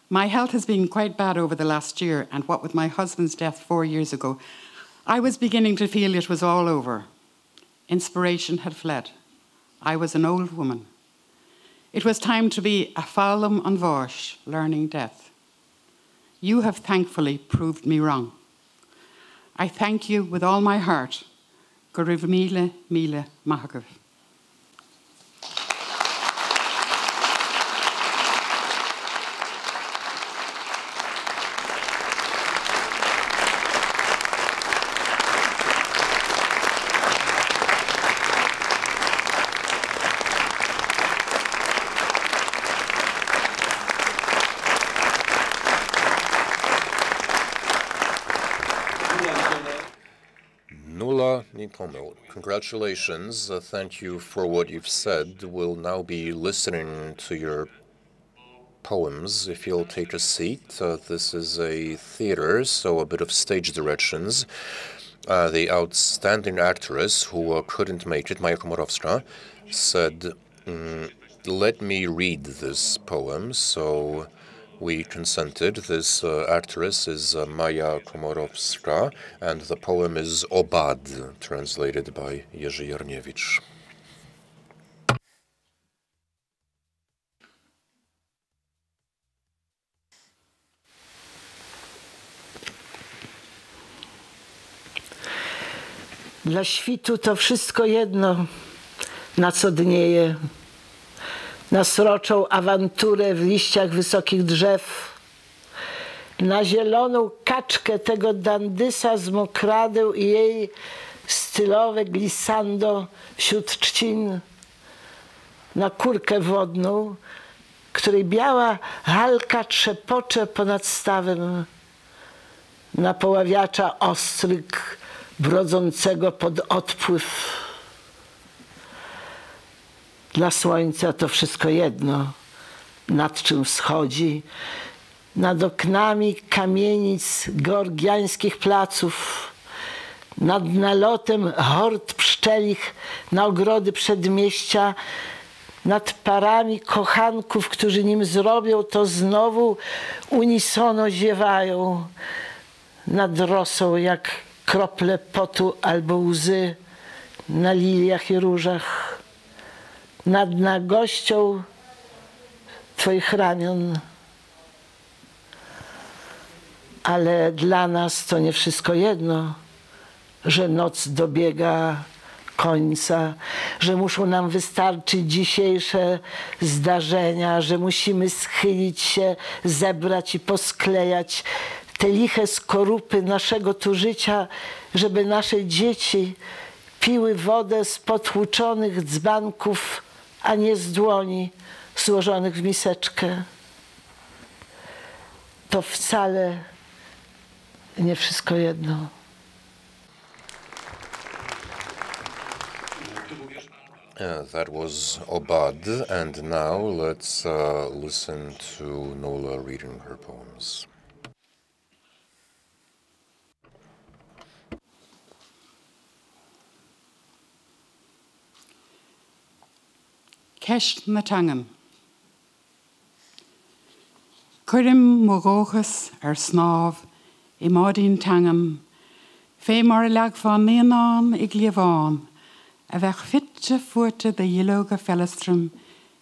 My health has been quite bad over the last year, and what with my husband's death 4 years ago, I was beginning to feel it was all over. Inspiration had fled. I was an old woman. It was time to be a fallum an bháis, learning death. You have thankfully proved me wrong. I thank you with all my heart. Go raibh míle, míle maithagh. Congratulations. Thank you for what you've said. We'll now be listening to your poems. If you'll take a seat, this is a theater, so a bit of stage directions. The outstanding actress who couldn't make it, Maja Komorowska, said, let me read this poem, so we consented. This actress is Maja Komorowska, and the poem is Obad, translated by Jerzy Jarniewicz. Dla świtu to wszystko jedno, na co dnieje. Na sroczą awanturę w liściach wysokich drzew, na zieloną kaczkę tego dandysa z mokradeł i jej stylowe glissando wśród trzcin, na kurkę wodną, której biała halka trzepocze ponad stawem, na poławiacza ostryk brodzącego pod odpływ. Dla słońca to wszystko jedno, nad czym wschodzi, nad oknami kamienic georgiańskich placów, nad nalotem hord pszczelich na ogrody przedmieścia, nad parami kochanków, którzy nim zrobią, to znowu unisono ziewają, nad rosą jak krople potu albo łzy na liliach i różach. Nad nagością Twoich ramion. Ale dla nas to nie wszystko jedno, że noc dobiega końca, że muszą nam wystarczyć dzisiejsze zdarzenia, że musimy schylić się, zebrać i posklejać te liche skorupy naszego tu życia, żeby nasze dzieci piły wodę z potłuczonych dzbanków, a nie z dłoni złożonych w miseczkę. To wcale nie wszystko jedno. That was Obad, and now let's listen to Nuala reading her poems. Ceist na tangam. Cuirim mogochas snáb I mádín tangam, fé mar leag fán néanán I gléabhán, a bheith fitte fuirte de dhílóga felastrum,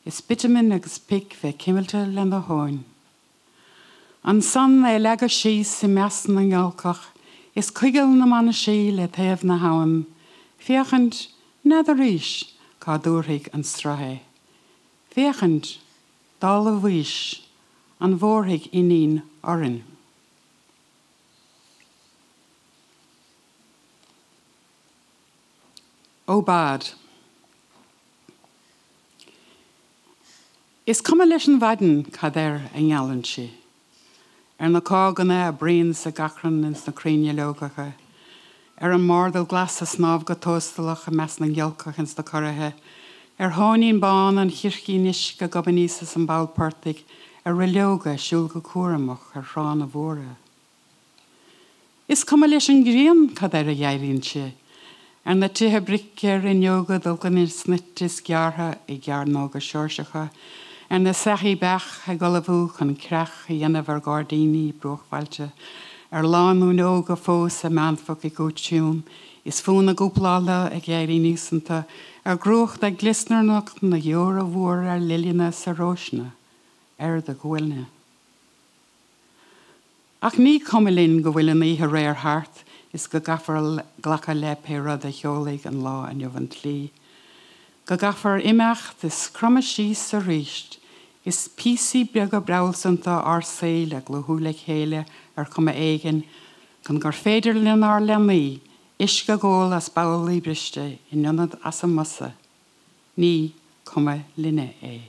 is bitamin agus pic bheith cimilte len do háin. An san é leag a sí sa measan an gálcach, is cuigill na manna sí le taobh na háam, fiachant nádaríis cá dúrthaigh an strahé. Féachant, dála bhuis, an bhórthaigh I níon orin. Obad. Is cuma leis an bhaidin cadéir a ngeallann si. Na cáganna a bríonn sa gacran ins na críine lógacha, an mardal glas a snáb go tóstalach a meas na ghealcach ins na corathe, háinín bán an chircí níos go gobanísas an ballpártaigh a rileoga siúl go cuaramach ar rán a bhóra. Is cuma leis an gríon cadéir a dhéiríonn si, Arna tithe briccear in yoga dogan in snittis gyarha I gyarnoga shorshacha. And the sahi bach a gullavuk and crach a yenever gardini brochvalcha. Erlan unoga fos a manthfuk a gochum. Is funa guplala a gari nusanta. Er groch da glisternach na yora war a liliana saroshna. The gwilna. Ach ni comilin gwilin I her rare heart is gagaffer glaca lepera the hiolig and law and jovently. Gagaffer imach the scrumashi sarisht is pisi brega brausanta arsail a gluhulik hele come egen can garfederlin ar lemi ishka gol as bauli briste in nonad asamassa ni come linne e.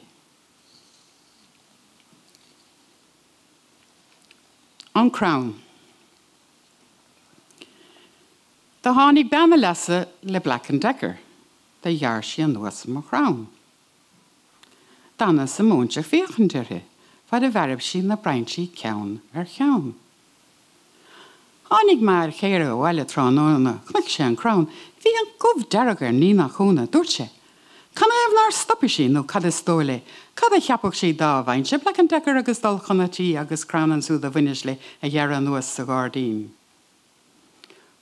On crown. The honey bamalasa le black and decker, the yarshi and was my crown. Dana Simoncha Fiachentere, for the varabshi na branchi caun caun. Honig mar hero eletron on a quickshan crown, fian gov darager nina hona duce. Can I have nar stoppishi no cadestole? Cada chapokshi da vainche black and decker agus dolconati agus crown and the vinishly a yaran was sagardine.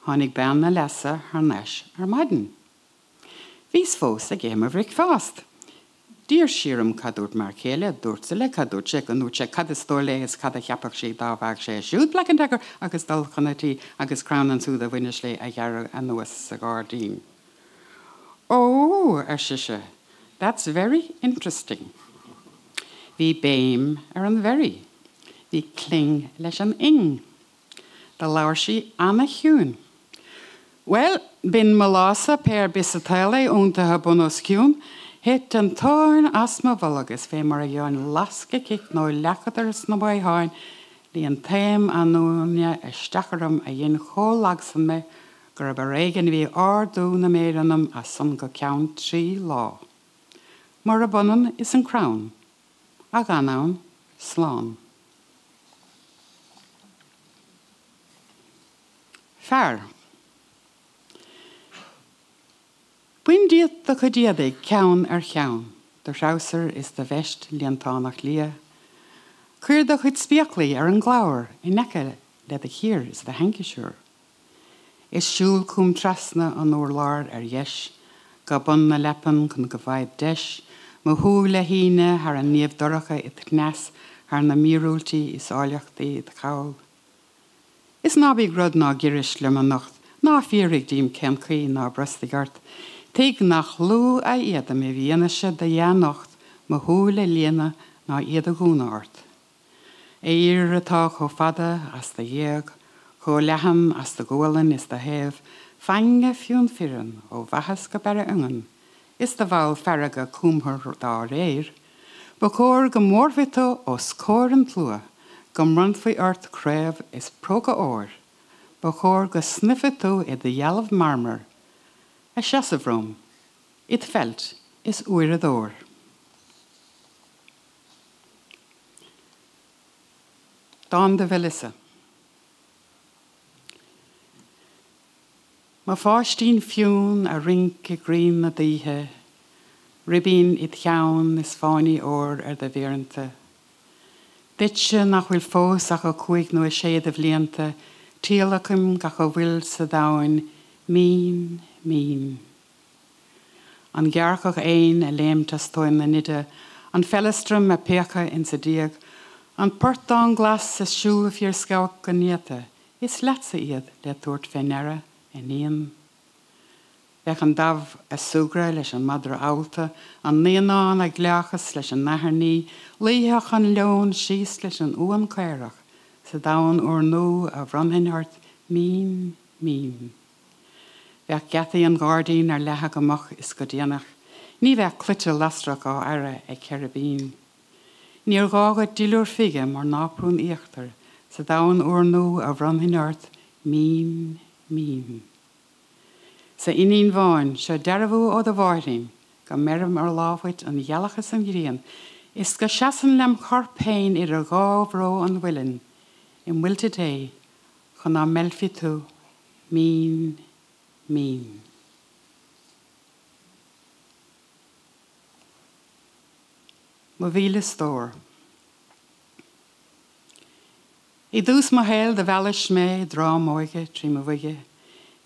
Honig ban the lesser her nash her madden. These folks a game of Rick Fast. Dear Shiram Kadut Markele, Dursele Kadut Chekanuche Cadestole is Cada chapokshi da vache shoot black and decker agus dolconati agus crown and the vinishly a yaran was sagardine. Oh, Ashisha, that's very interesting. We beam are on very. We cling leshan ing. The laurshi anna hune. Well, bin malasa per bisatale unta habonos hune. Het and torn asma vologus femarion laske kick no lacaters no by hine. The anthem anonia a stacherum a yin whole laxan me. Grabaregan vi ardu na meranum as some go count tree law. Morabonon is in crown. Aganaun, slán. Fair. Windiet the Kodiade, caun caun. The rouser is the vest liantanach lia. Cur the Hudspiakli are in glower, in neckel, that the here is the handkerchief. Is shul cum trasna on our lard yesh, gabon na lepan can gavide desh, mahu lehine har a nev doracha it nas, har na mirulti is allachti it kaul. Is na big rod na girish lemanocht, na fierig dim kemki na brustigart, take nach lu a edam I vienische de janocht, mahu lehine na edagunart. Eir atach ho fada as the yeg, Ho lehan as the golden is the hev, fange fion firen, o vahaska bere ungen, is the val ferraga cum her da reir, bacor gemorvito os coren tlua, gumrantfi art crev is proga or, bacor gesniffito id the yell of marmor, a chassevrum, it felt is uirador. Don de Velissa. Ma fástín fiún a rink a green a díthe, ribín it cheann is fáinní ór ar de bhíornta. Ditse nach bhfuil fós ach a chuig nó a séad a bhlianta, tíolachim gach a bhfuil sa dáin, mín, mín. An ghearcach éin a léimtas tóim na nide, an felastrum a pecha in sa diag, an portán glas a siúl fíor scaach gan nieta, is leat sa iad le tuairt féinera. En één. Bechan dav a sugra leis an madra alta, an néanán a gleachas leis an naharní, léach an leon síos leis an uan cairach, sa dáin or nó a bhranhinhart mín, mín. Bheach gataí an gádaín ar leach amach is go déanach, ní bheach clite lastrach á aire ag carabín. Níor gágad dílúr fige mar náprún íachtar, sa dáin or nó a bhranhinhart mín, Mím. Sa inín bhain, se darabhú ó da bhairin, ga merim ar láhuit an yalachas an grían, is ga shasan lem chorpain ir a gábró an willin, in will today, chana melfi tú, mín, mín. mobile store. I dus mahel de valish me dra moige trimavige.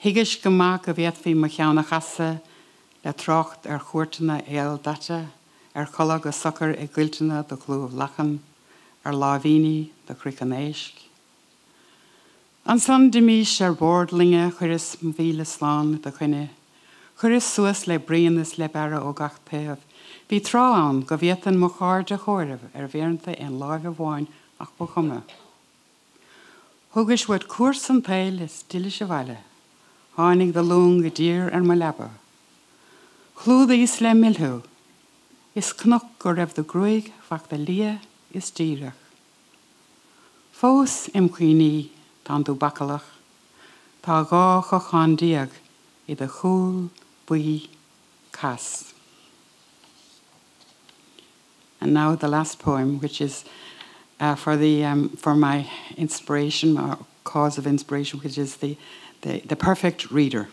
Higish gemak of yet fi machana hasse, la trocht chortena el dacha, collag a sucker e giltena the clue of lachem, lavini the cricaneshk. An san dimish bordlinge churis mobile slan the quine. Churis suas le brienis le barra o gachpe of vi traan govieten mochar de horv verente en live of wine ach bochome. Hugish word coarse and pale is dillische vale, haining the long deer and malabber. Clue the isle milhu is knock or of the gruig, vach the lia is dierach. Fos imquini tandu bakalach, ta gach han diag, I the chul bui cas. And now the last poem, which is for my inspiration, or cause of inspiration, which is the perfect reader,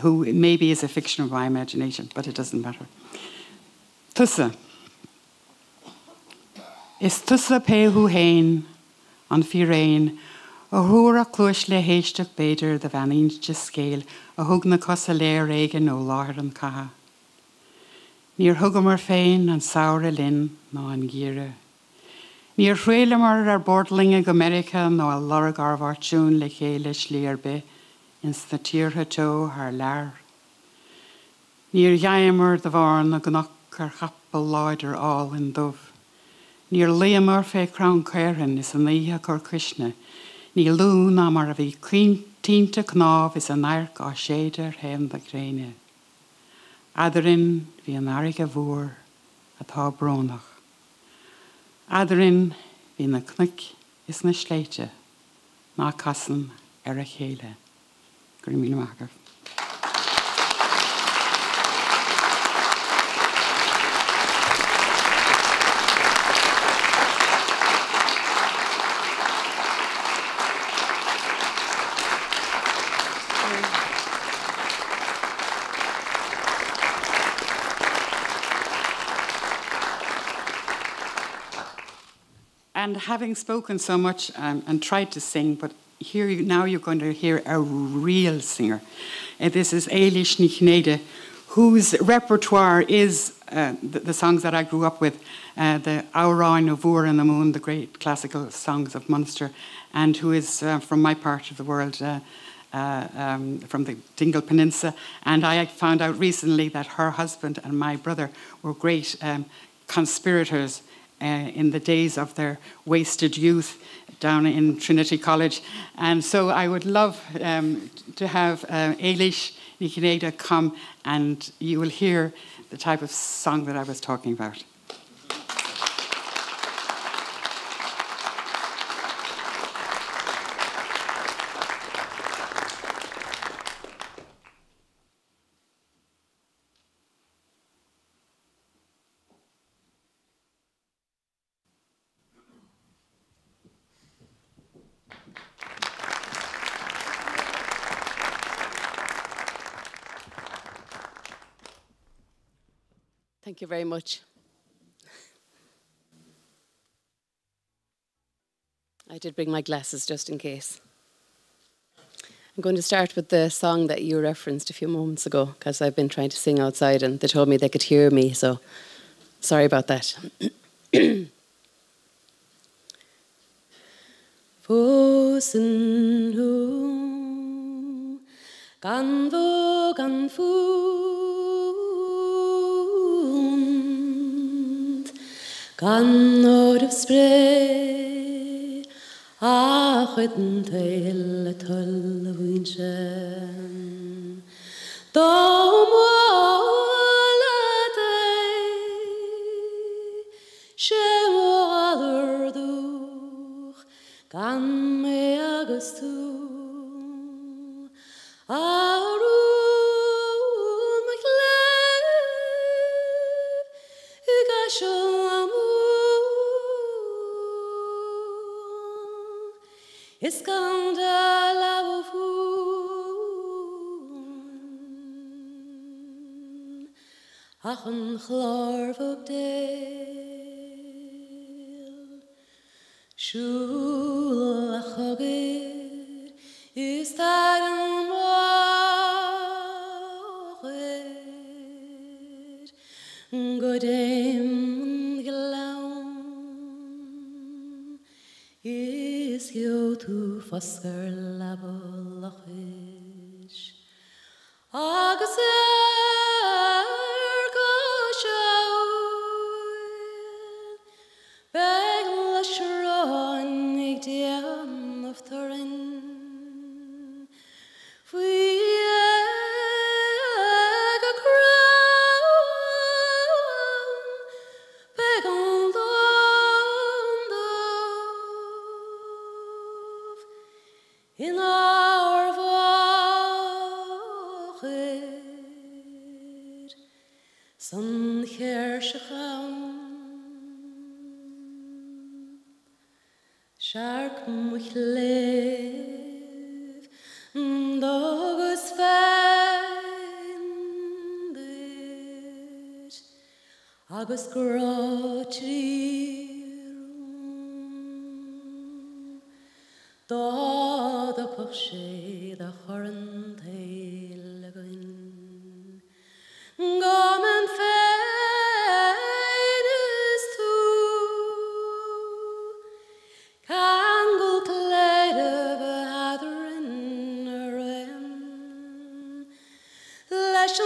who maybe is a fiction of my imagination, but it doesn't matter. Tussa. Is tussa pehu hain on firain, a hura clush le heistuk bader the van inch scale, a hugna cossa le regan o lahren kaha. Near hugamar fein and saure lin no an gira. Near Huelamar are bortling in America, no a Lorigar Vartun, Lekelish Learbe, in Statir Hato, her lar. Near Yammer the Varn, a Gnock, her Happel Loider, all in Dove. Near Liamur Fe Crown Karen is an Ehakor Krishna. Near Loon Amaravi, Tinta Knov is an Ark or Shader, Hem the Grene. Adarin, Vianarica Vur, a Tha Bronach. Adarin in a knick is na sleite, na kassen a chéile. Grimil Maker. And having spoken so much and tried to sing, but here now you're going to hear a real singer. And this is Eilish Nichnede, whose repertoire is the songs that I grew up with, the Aurain of Ur and the Moon, the great classical songs of Munster, and who is from my part of the world, from the Dingle Peninsula. And I found out recently that her husband and my brother were great conspirators in the days of their wasted youth down in Trinity College. And so I would love to have Eilish Nichnede come, and you will hear the type of song that I was talking about. Thank you very much. I did bring my glasses just in case. I'm going to start with the song that you referenced a few moments ago, because I've been trying to sing outside and they told me they could hear me, so sorry about that. Gan or of spray, ach and tail at all winchen. Domalate, Shewaller do, Gan me agustu, Arum McLean, Iskandala wafun ach an chlárbh déal, siúl a chogéir is tar an mhógair, godéim an gleann is gheall tú foscair labhail a chais agus agus gráitirum dá da pochsé da choran teilegain gaman féinis tú cangul cléide bhadarin arim leis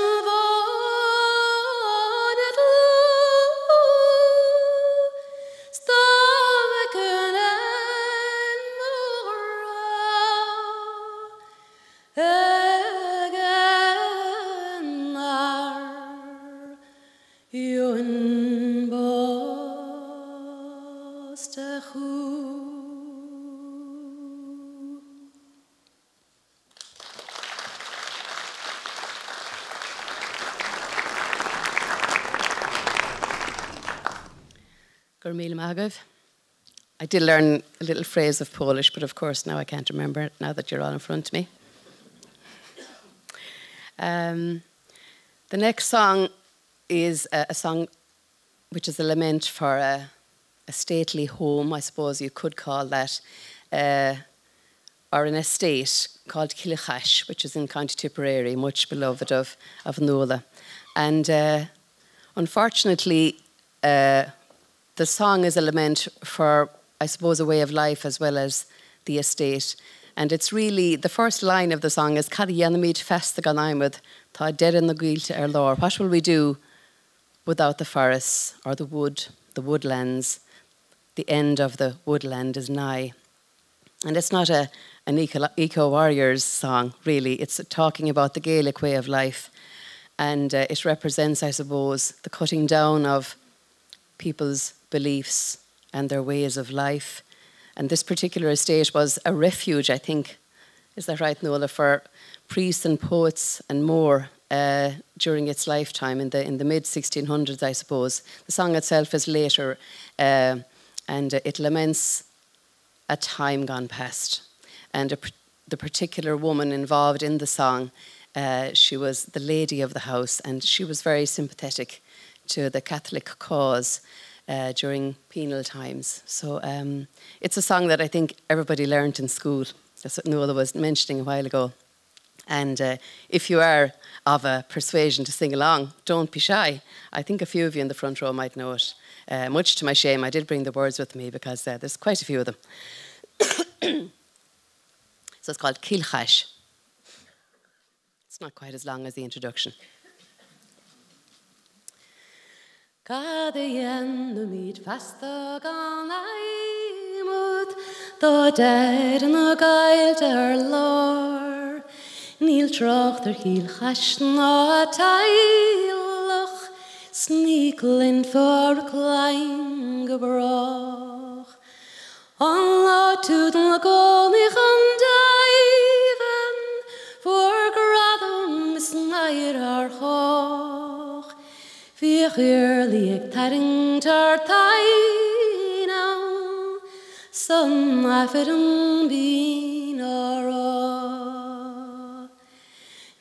I did learn a little phrase of Polish, but of course now I can't remember it, now that you're all in front of me. The next song is a song which is a lament for a stately home, I suppose you could call that, or an estate called Killichash, which is in County Tipperary, much beloved of Nuala. And unfortunately, the song is a lament for, I suppose, a way of life as well as the estate. And it's really, the first line of the song is, what will we do without the forests or the wood, the woodlands? The end of the woodland is nigh. And it's not an eco-warriors song, really. It's talking about the Gaelic way of life. And it represents, I suppose, the cutting down of people's beliefs and their ways of life. And this particular estate was a refuge, I think, is that right, Nuala, for priests and poets and more during its lifetime in the mid-1600s, I suppose. The song itself is later and it laments a time gone past. And the particular woman involved in the song, she was the lady of the house and she was very sympathetic to the Catholic cause during penal times. So it's a song that I think everybody learnt in school. That's what Nuala was mentioning a while ago. And if you are of a persuasion to sing along, don't be shy. I think a few of you in the front row might know it. Much to my shame, I did bring the words with me because there's quite a few of them. So it's called Kilchash. It's not quite as long as the introduction. Cada yen no mid fasta gan aimut, da der no gael der lor. Níl troch der hil chash na tailach, sneaklin for klein gebrach. An la tuden la golnich an daiven, for gradum is nair ar hoch. Fíor liag taring tar tainam, son aferum bín ará.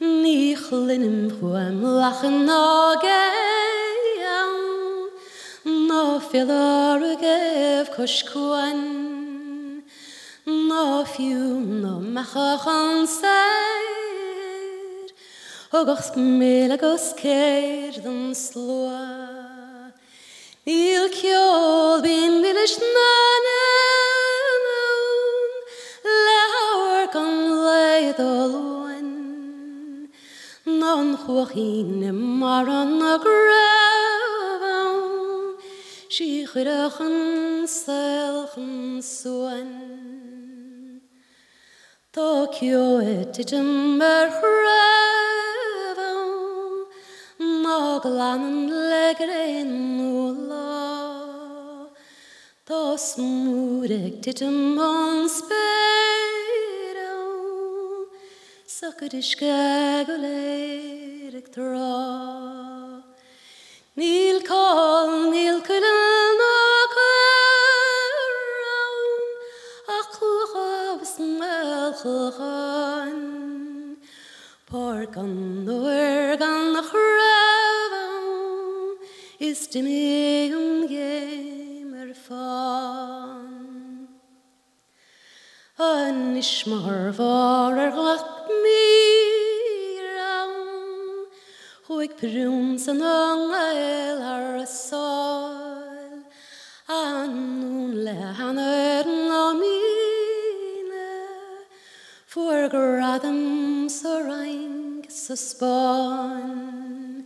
Níchlinim huam lachan ágé, no filargev koshkuan, no fium no machachanser, ogos melagos kerdan slua, nil kiol bin milish nanen, lehar kan leidoluan, non huachin maran agre. She could have Tokyo at Timber Revel, Moglan Legrenula, Tos Murek Titimon Spadel, Suckerish Gagoleric Draw. Níl call, níl cuileann acairán, ach lachabhas melchán, Porgan organ achraibhán, is dimigum gamer fán. Anish mar varar lach mírán, Huig prúms an angael ar a sol Anún le hanar na míle For gradam sa raing sa spawn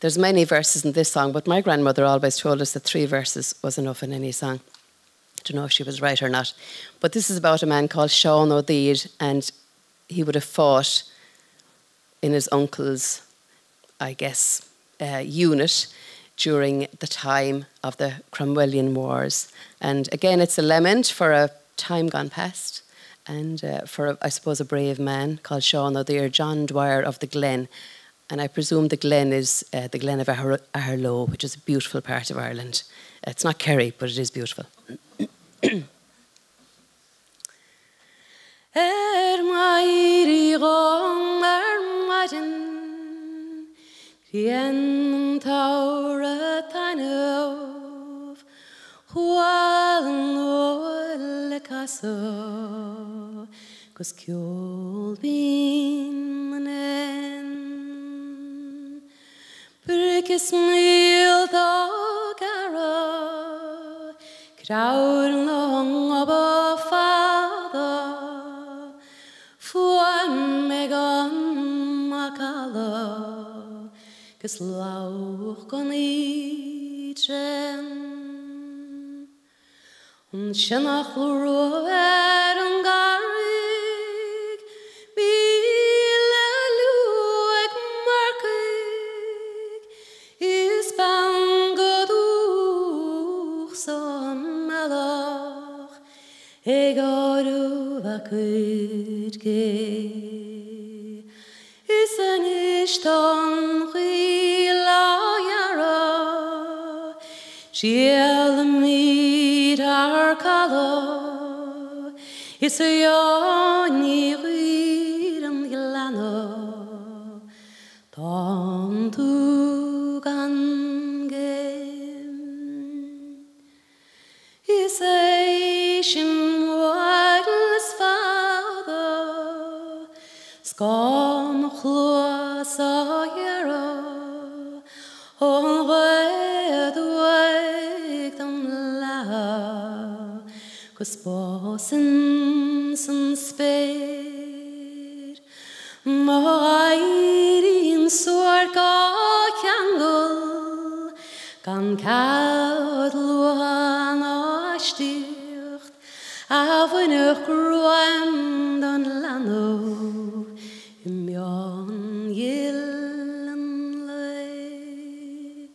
there's many verses in this song, but my grandmother always told us that 3 verses was enough in any song. I don't know if she was right or not. But this is about a man called Seán O'Dea, and he would have fought in his uncle's, I guess, unit during the time of the Cromwellian Wars. And again, it's a lament for a time gone past and for, I suppose, a brave man called Seán O'Dea, John Dwyer of the Glen. And I presume the Glen is the Glen of Aherlow, which is a beautiful part of Ireland. It's not Kerry, but it is beautiful. Maiden, Rien Taura Tanov, Hual Le Caso, Cuscul Binmanen, Brickis Mil Dogara, Crowd Long of a Father, Fuan Megan. Makala, cause lauch kon ichem, und shenach luro erangarig, bileluek markig, isbangoduch so melach, egar. could give. Is an ishton rilayara, she'll meet our color. Is a yoni riram gilano, tontu gangem. Is a shim waddles father, scon chluas a hero, on red wigdom la, cos bosins and spade, moairin sword gokangul, gan caud luan ashti. Awen ur gruam don lano im yon yillen lay.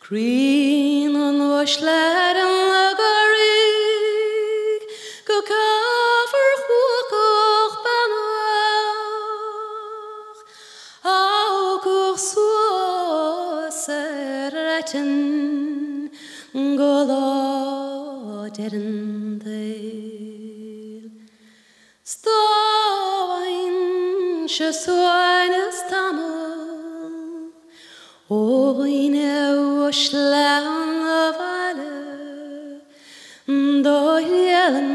Green on wash lad and lagarig, go cover huok banor. Au kurso serratin, golo didn't. Stoin sheswines tamu, oine ushlan avale, doyelen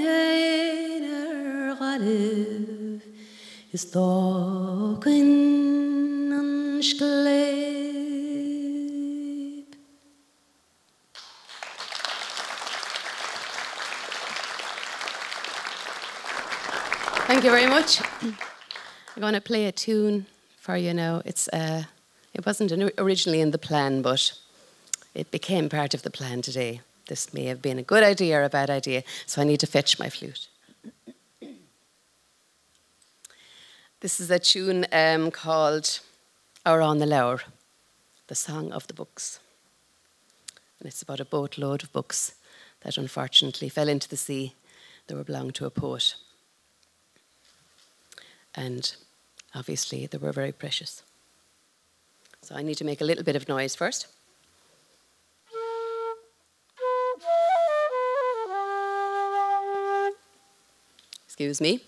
heiner galev, istokin anshkle. Thank you very much. I'm going to play a tune for you now. It wasn't originally in the plan, but it became part of the plan today. This may have been a good idea or a bad idea, so I need to fetch my flute. This is a tune called Our on the Lower, the Song of the Books. And it's about a boatload of books that unfortunately fell into the sea. They were belonged to a poet. And obviously, they were very precious. So I need to make a little bit of noise first. Excuse me.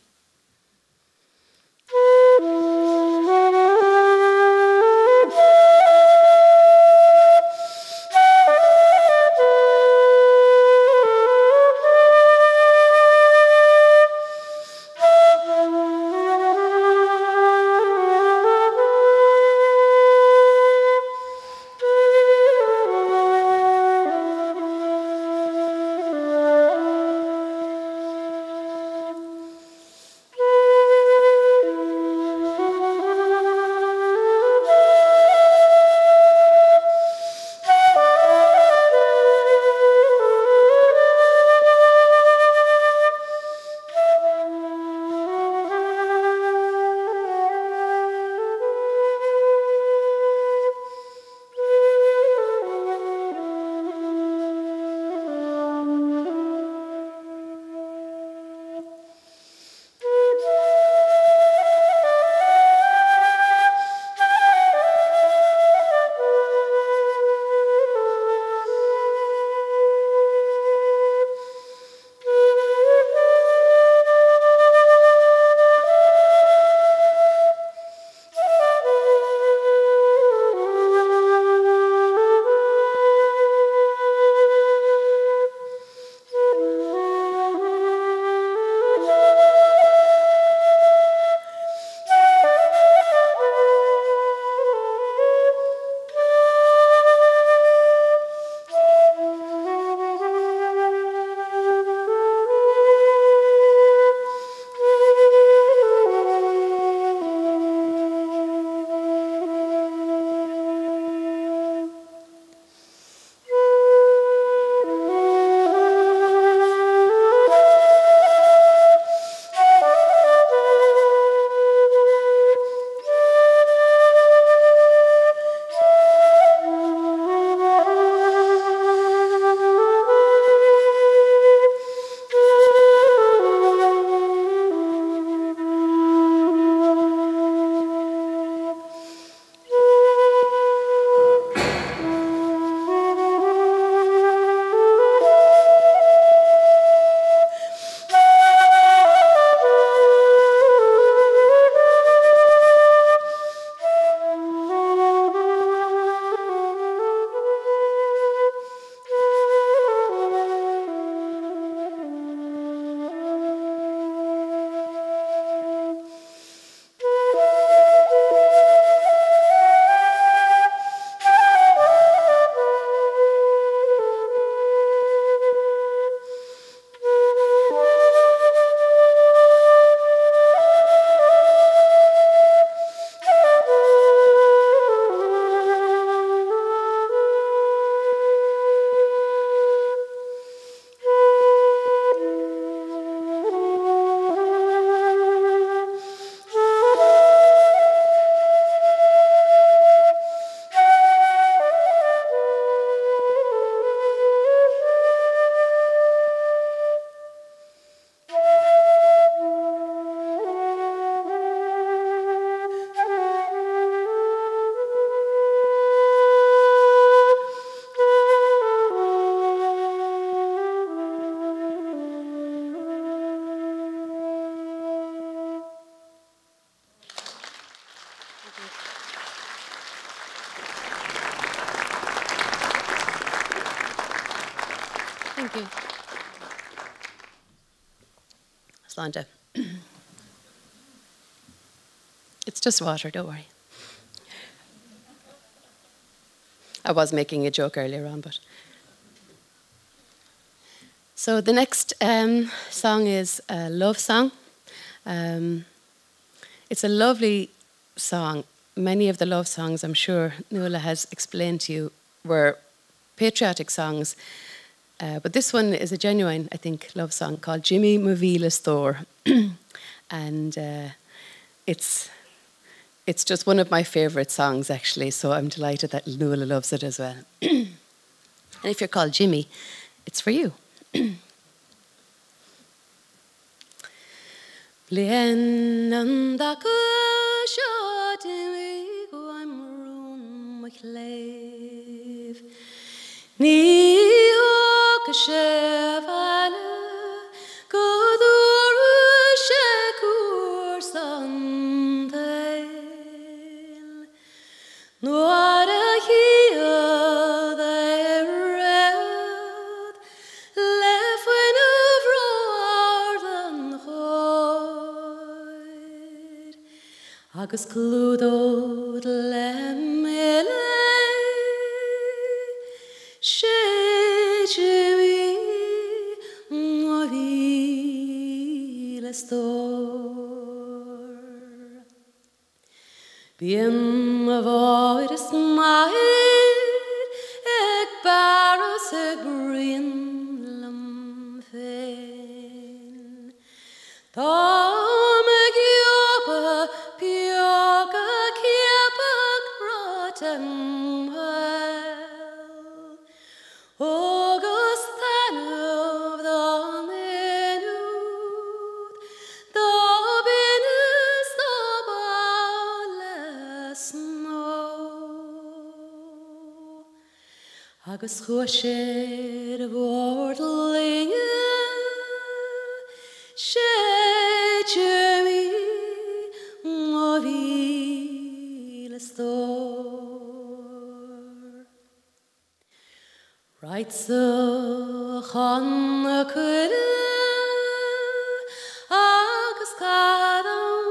Thank you. Slanda. It's just water, don't worry. I was making a joke earlier on, but... So the next song is a love song. It's a lovely song. Many of the love songs, I'm sure Nuala has explained to you, were patriotic songs. But this one is a genuine, I think, love song called Jimmy Mavila Store. And it's just one of my favourite songs, actually, so I'm delighted that Nuala loves it as well. And if you're called Jimmy, it's for you. Agus clúdóid le mile sé Jimmy Mavila Store. Bíonn a bhfáid is maith ag barras ag brian liom féin. Tám ag iorpa pioga ceapa cratam well. Augustano dominut, dominus obales no. Agus chusir vortlinge, Jimmy Mavila Store. Right so on the cuda agus cadan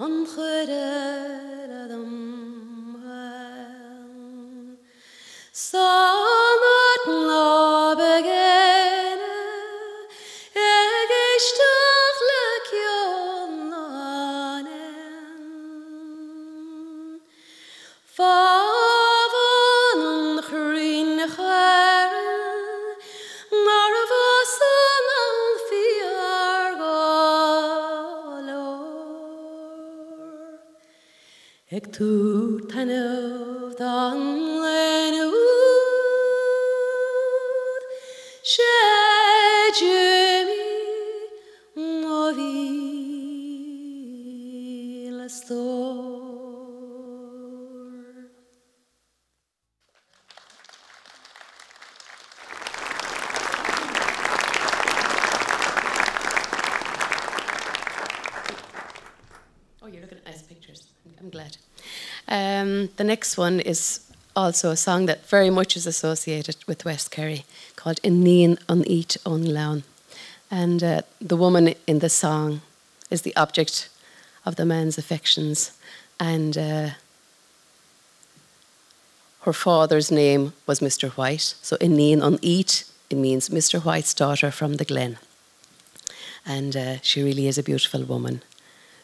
on cuda well. So not no begin Ek tu tanu dan lenu Jimmy Mavila Store. Oh, you're looking at nice pictures. I'm glad. The next one is also a song that very much is associated with West Kerry, called In Níon an Eat an Lann. And the woman in the song is the object of the man's affections. And her father's name was Mr. White. So In Níon an Eat, it means Mr. White's daughter from the Glen. And she really is a beautiful woman.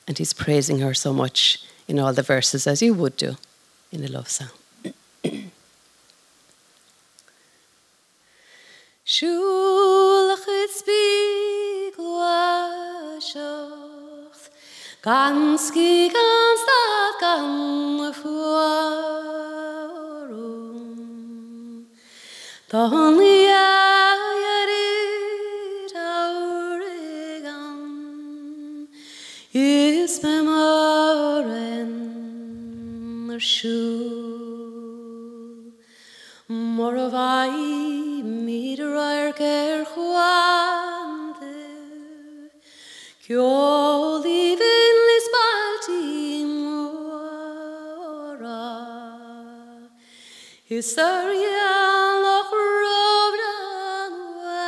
And he's praising her so much in all the verses, as you would do in a love song. Shulachit spiglashacht, ganski ganstat ganfuarum, toniayarit aurigan, is memore. Shul moravai midrar ker huande kyo livin lispalti mora hisarya loch robran wa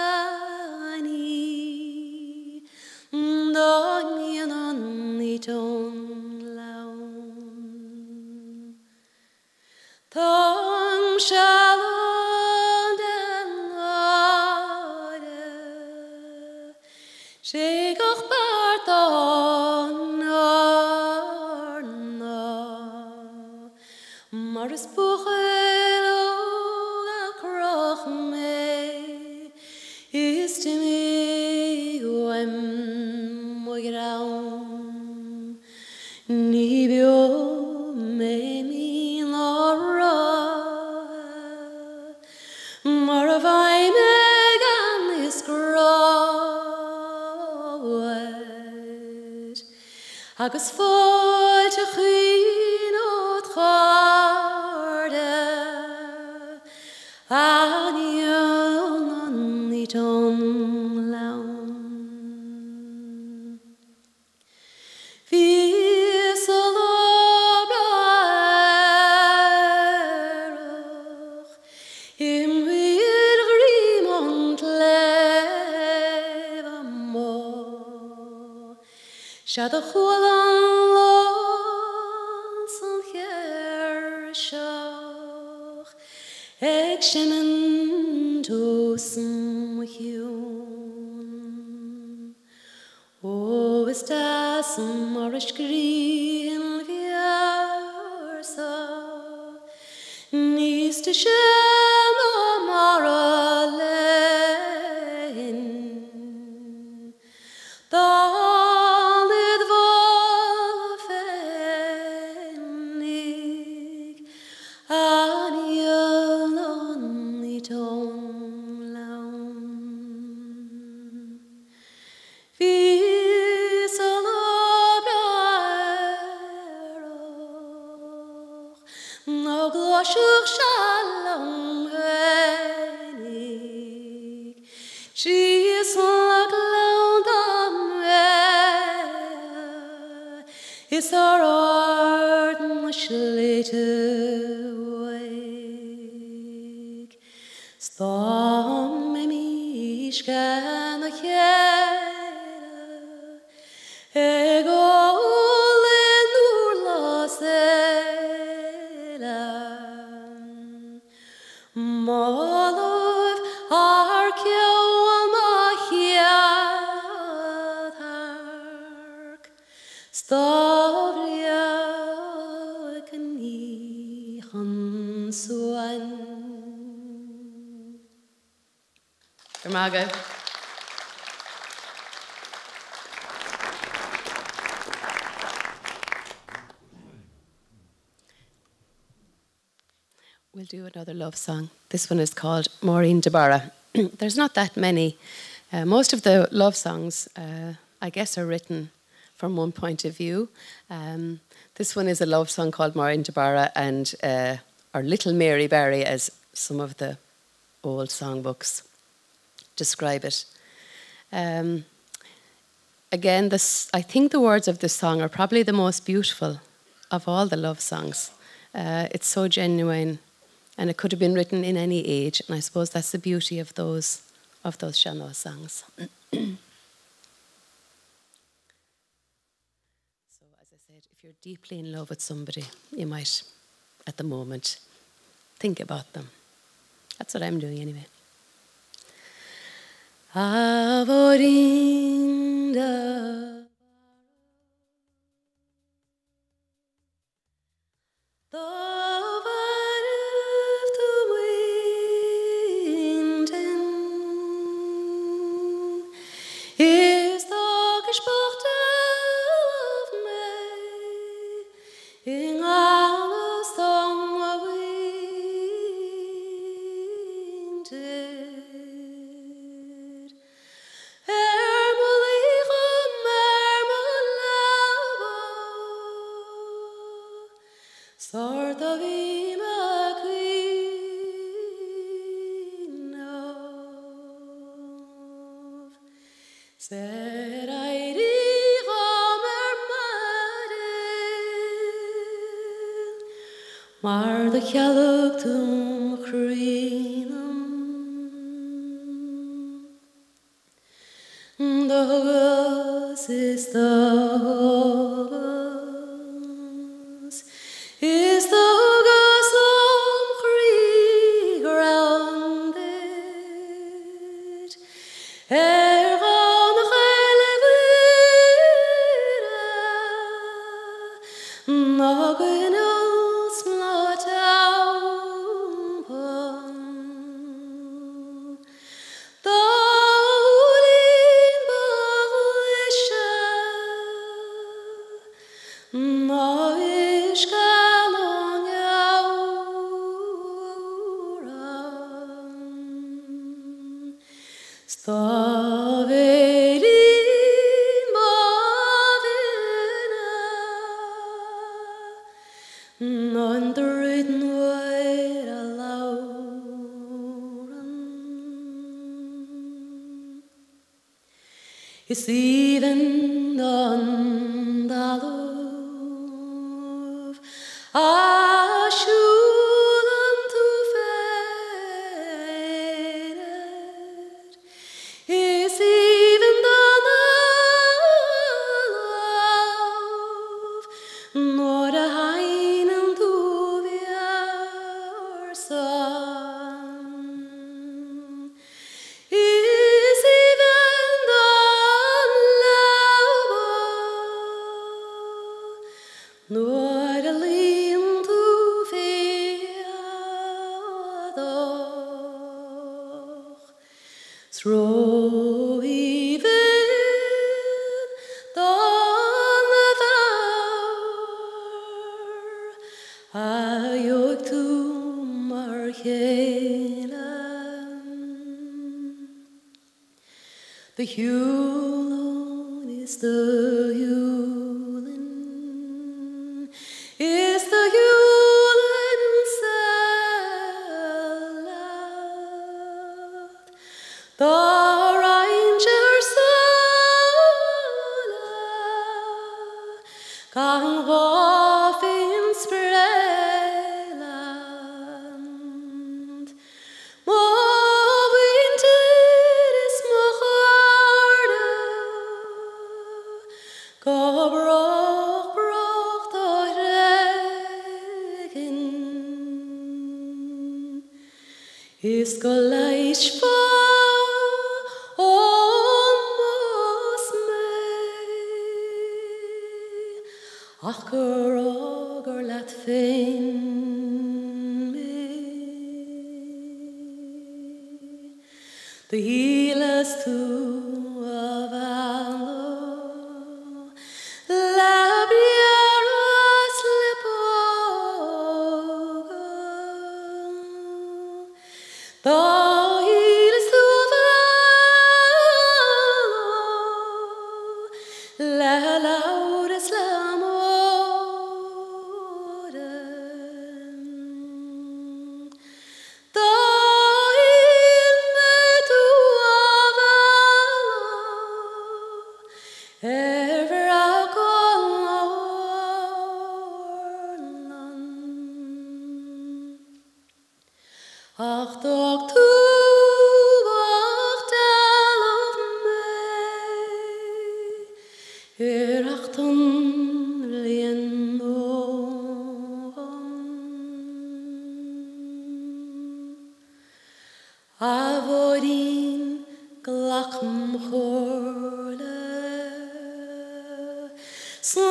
Agus fóilte chuí nó chárda Aníon an ní dhom lán Bhí sa lóbra éireach Imhuir ghrímont léibh mó Sead a chuala Shemen dosum hiun, o estas marish green viersa, niste shem amaralen, dalid valfenig. Is our art much later awake? Storm me can I hear? Ego in Nuala Selam, Mall of Archaea Mahiatark. Margaret. We'll do another love song. This one is called Maureen Deborah. There's not that many. Most of the love songs, I guess, are written from one point of view. This one is a love song called Maureen Deborah and or Little Mary Barry, as some of the old songbooks describe it. Again, I think the words of this song are probably the most beautiful of all the love songs. It's so genuine, and it could have been written in any age, and I suppose that's the beauty of those Seanó songs. So, as I said, if you're deeply in love with somebody, you might, at the moment, think about them. That's what I'm doing anyway. Avorinda Chaluktum Krinam Dogas is the Hogas Om Krinam It's even on the love I shouldn't have faded. It's even on the love nor the heinen to be our son. Nor a lean to fear though through even on the fire I yoke to Marhelan. The Hulon is the Hulon. Is the Yulin Sabbath, the Ranger Sabbath, Gang off in Spreeland. More winter is more harder, go broad. Is gleich war almost me, ach Kroger let fin me. The healers too of Allah, though he is to follow, let out a slam order. Though he may to follow, ever I call none. Ach, it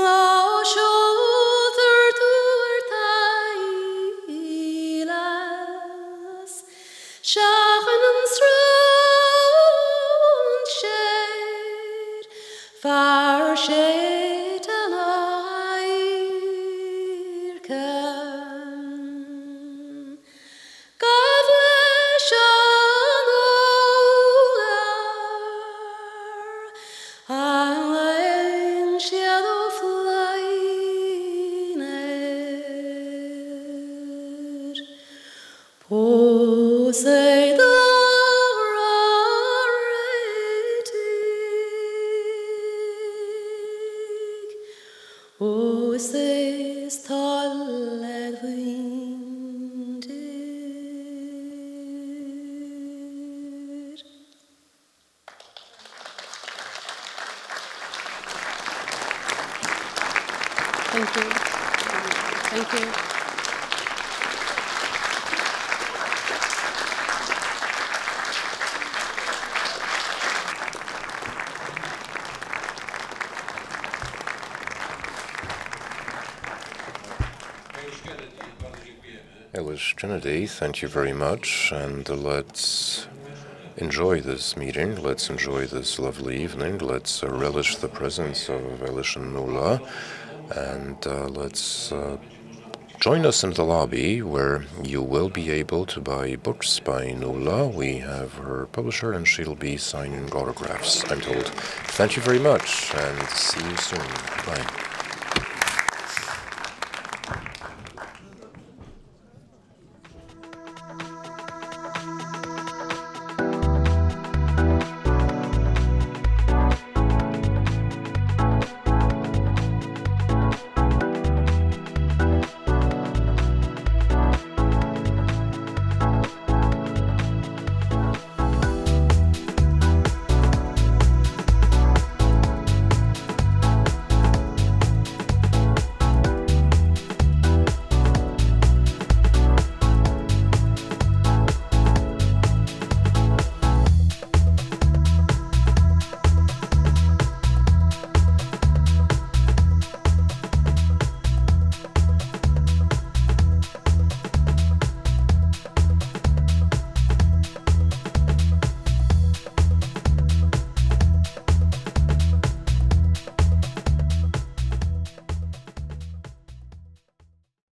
was Kennedy, thank you very much, and let's enjoy this meeting, let's enjoy this lovely evening, let's relish the presence of Elish and Nuala, and let's Join us in the lobby where you will be able to buy books by Nuala. We have her publisher and she'll be signing autographs, I'm told. Thank you very much and see you soon. Bye.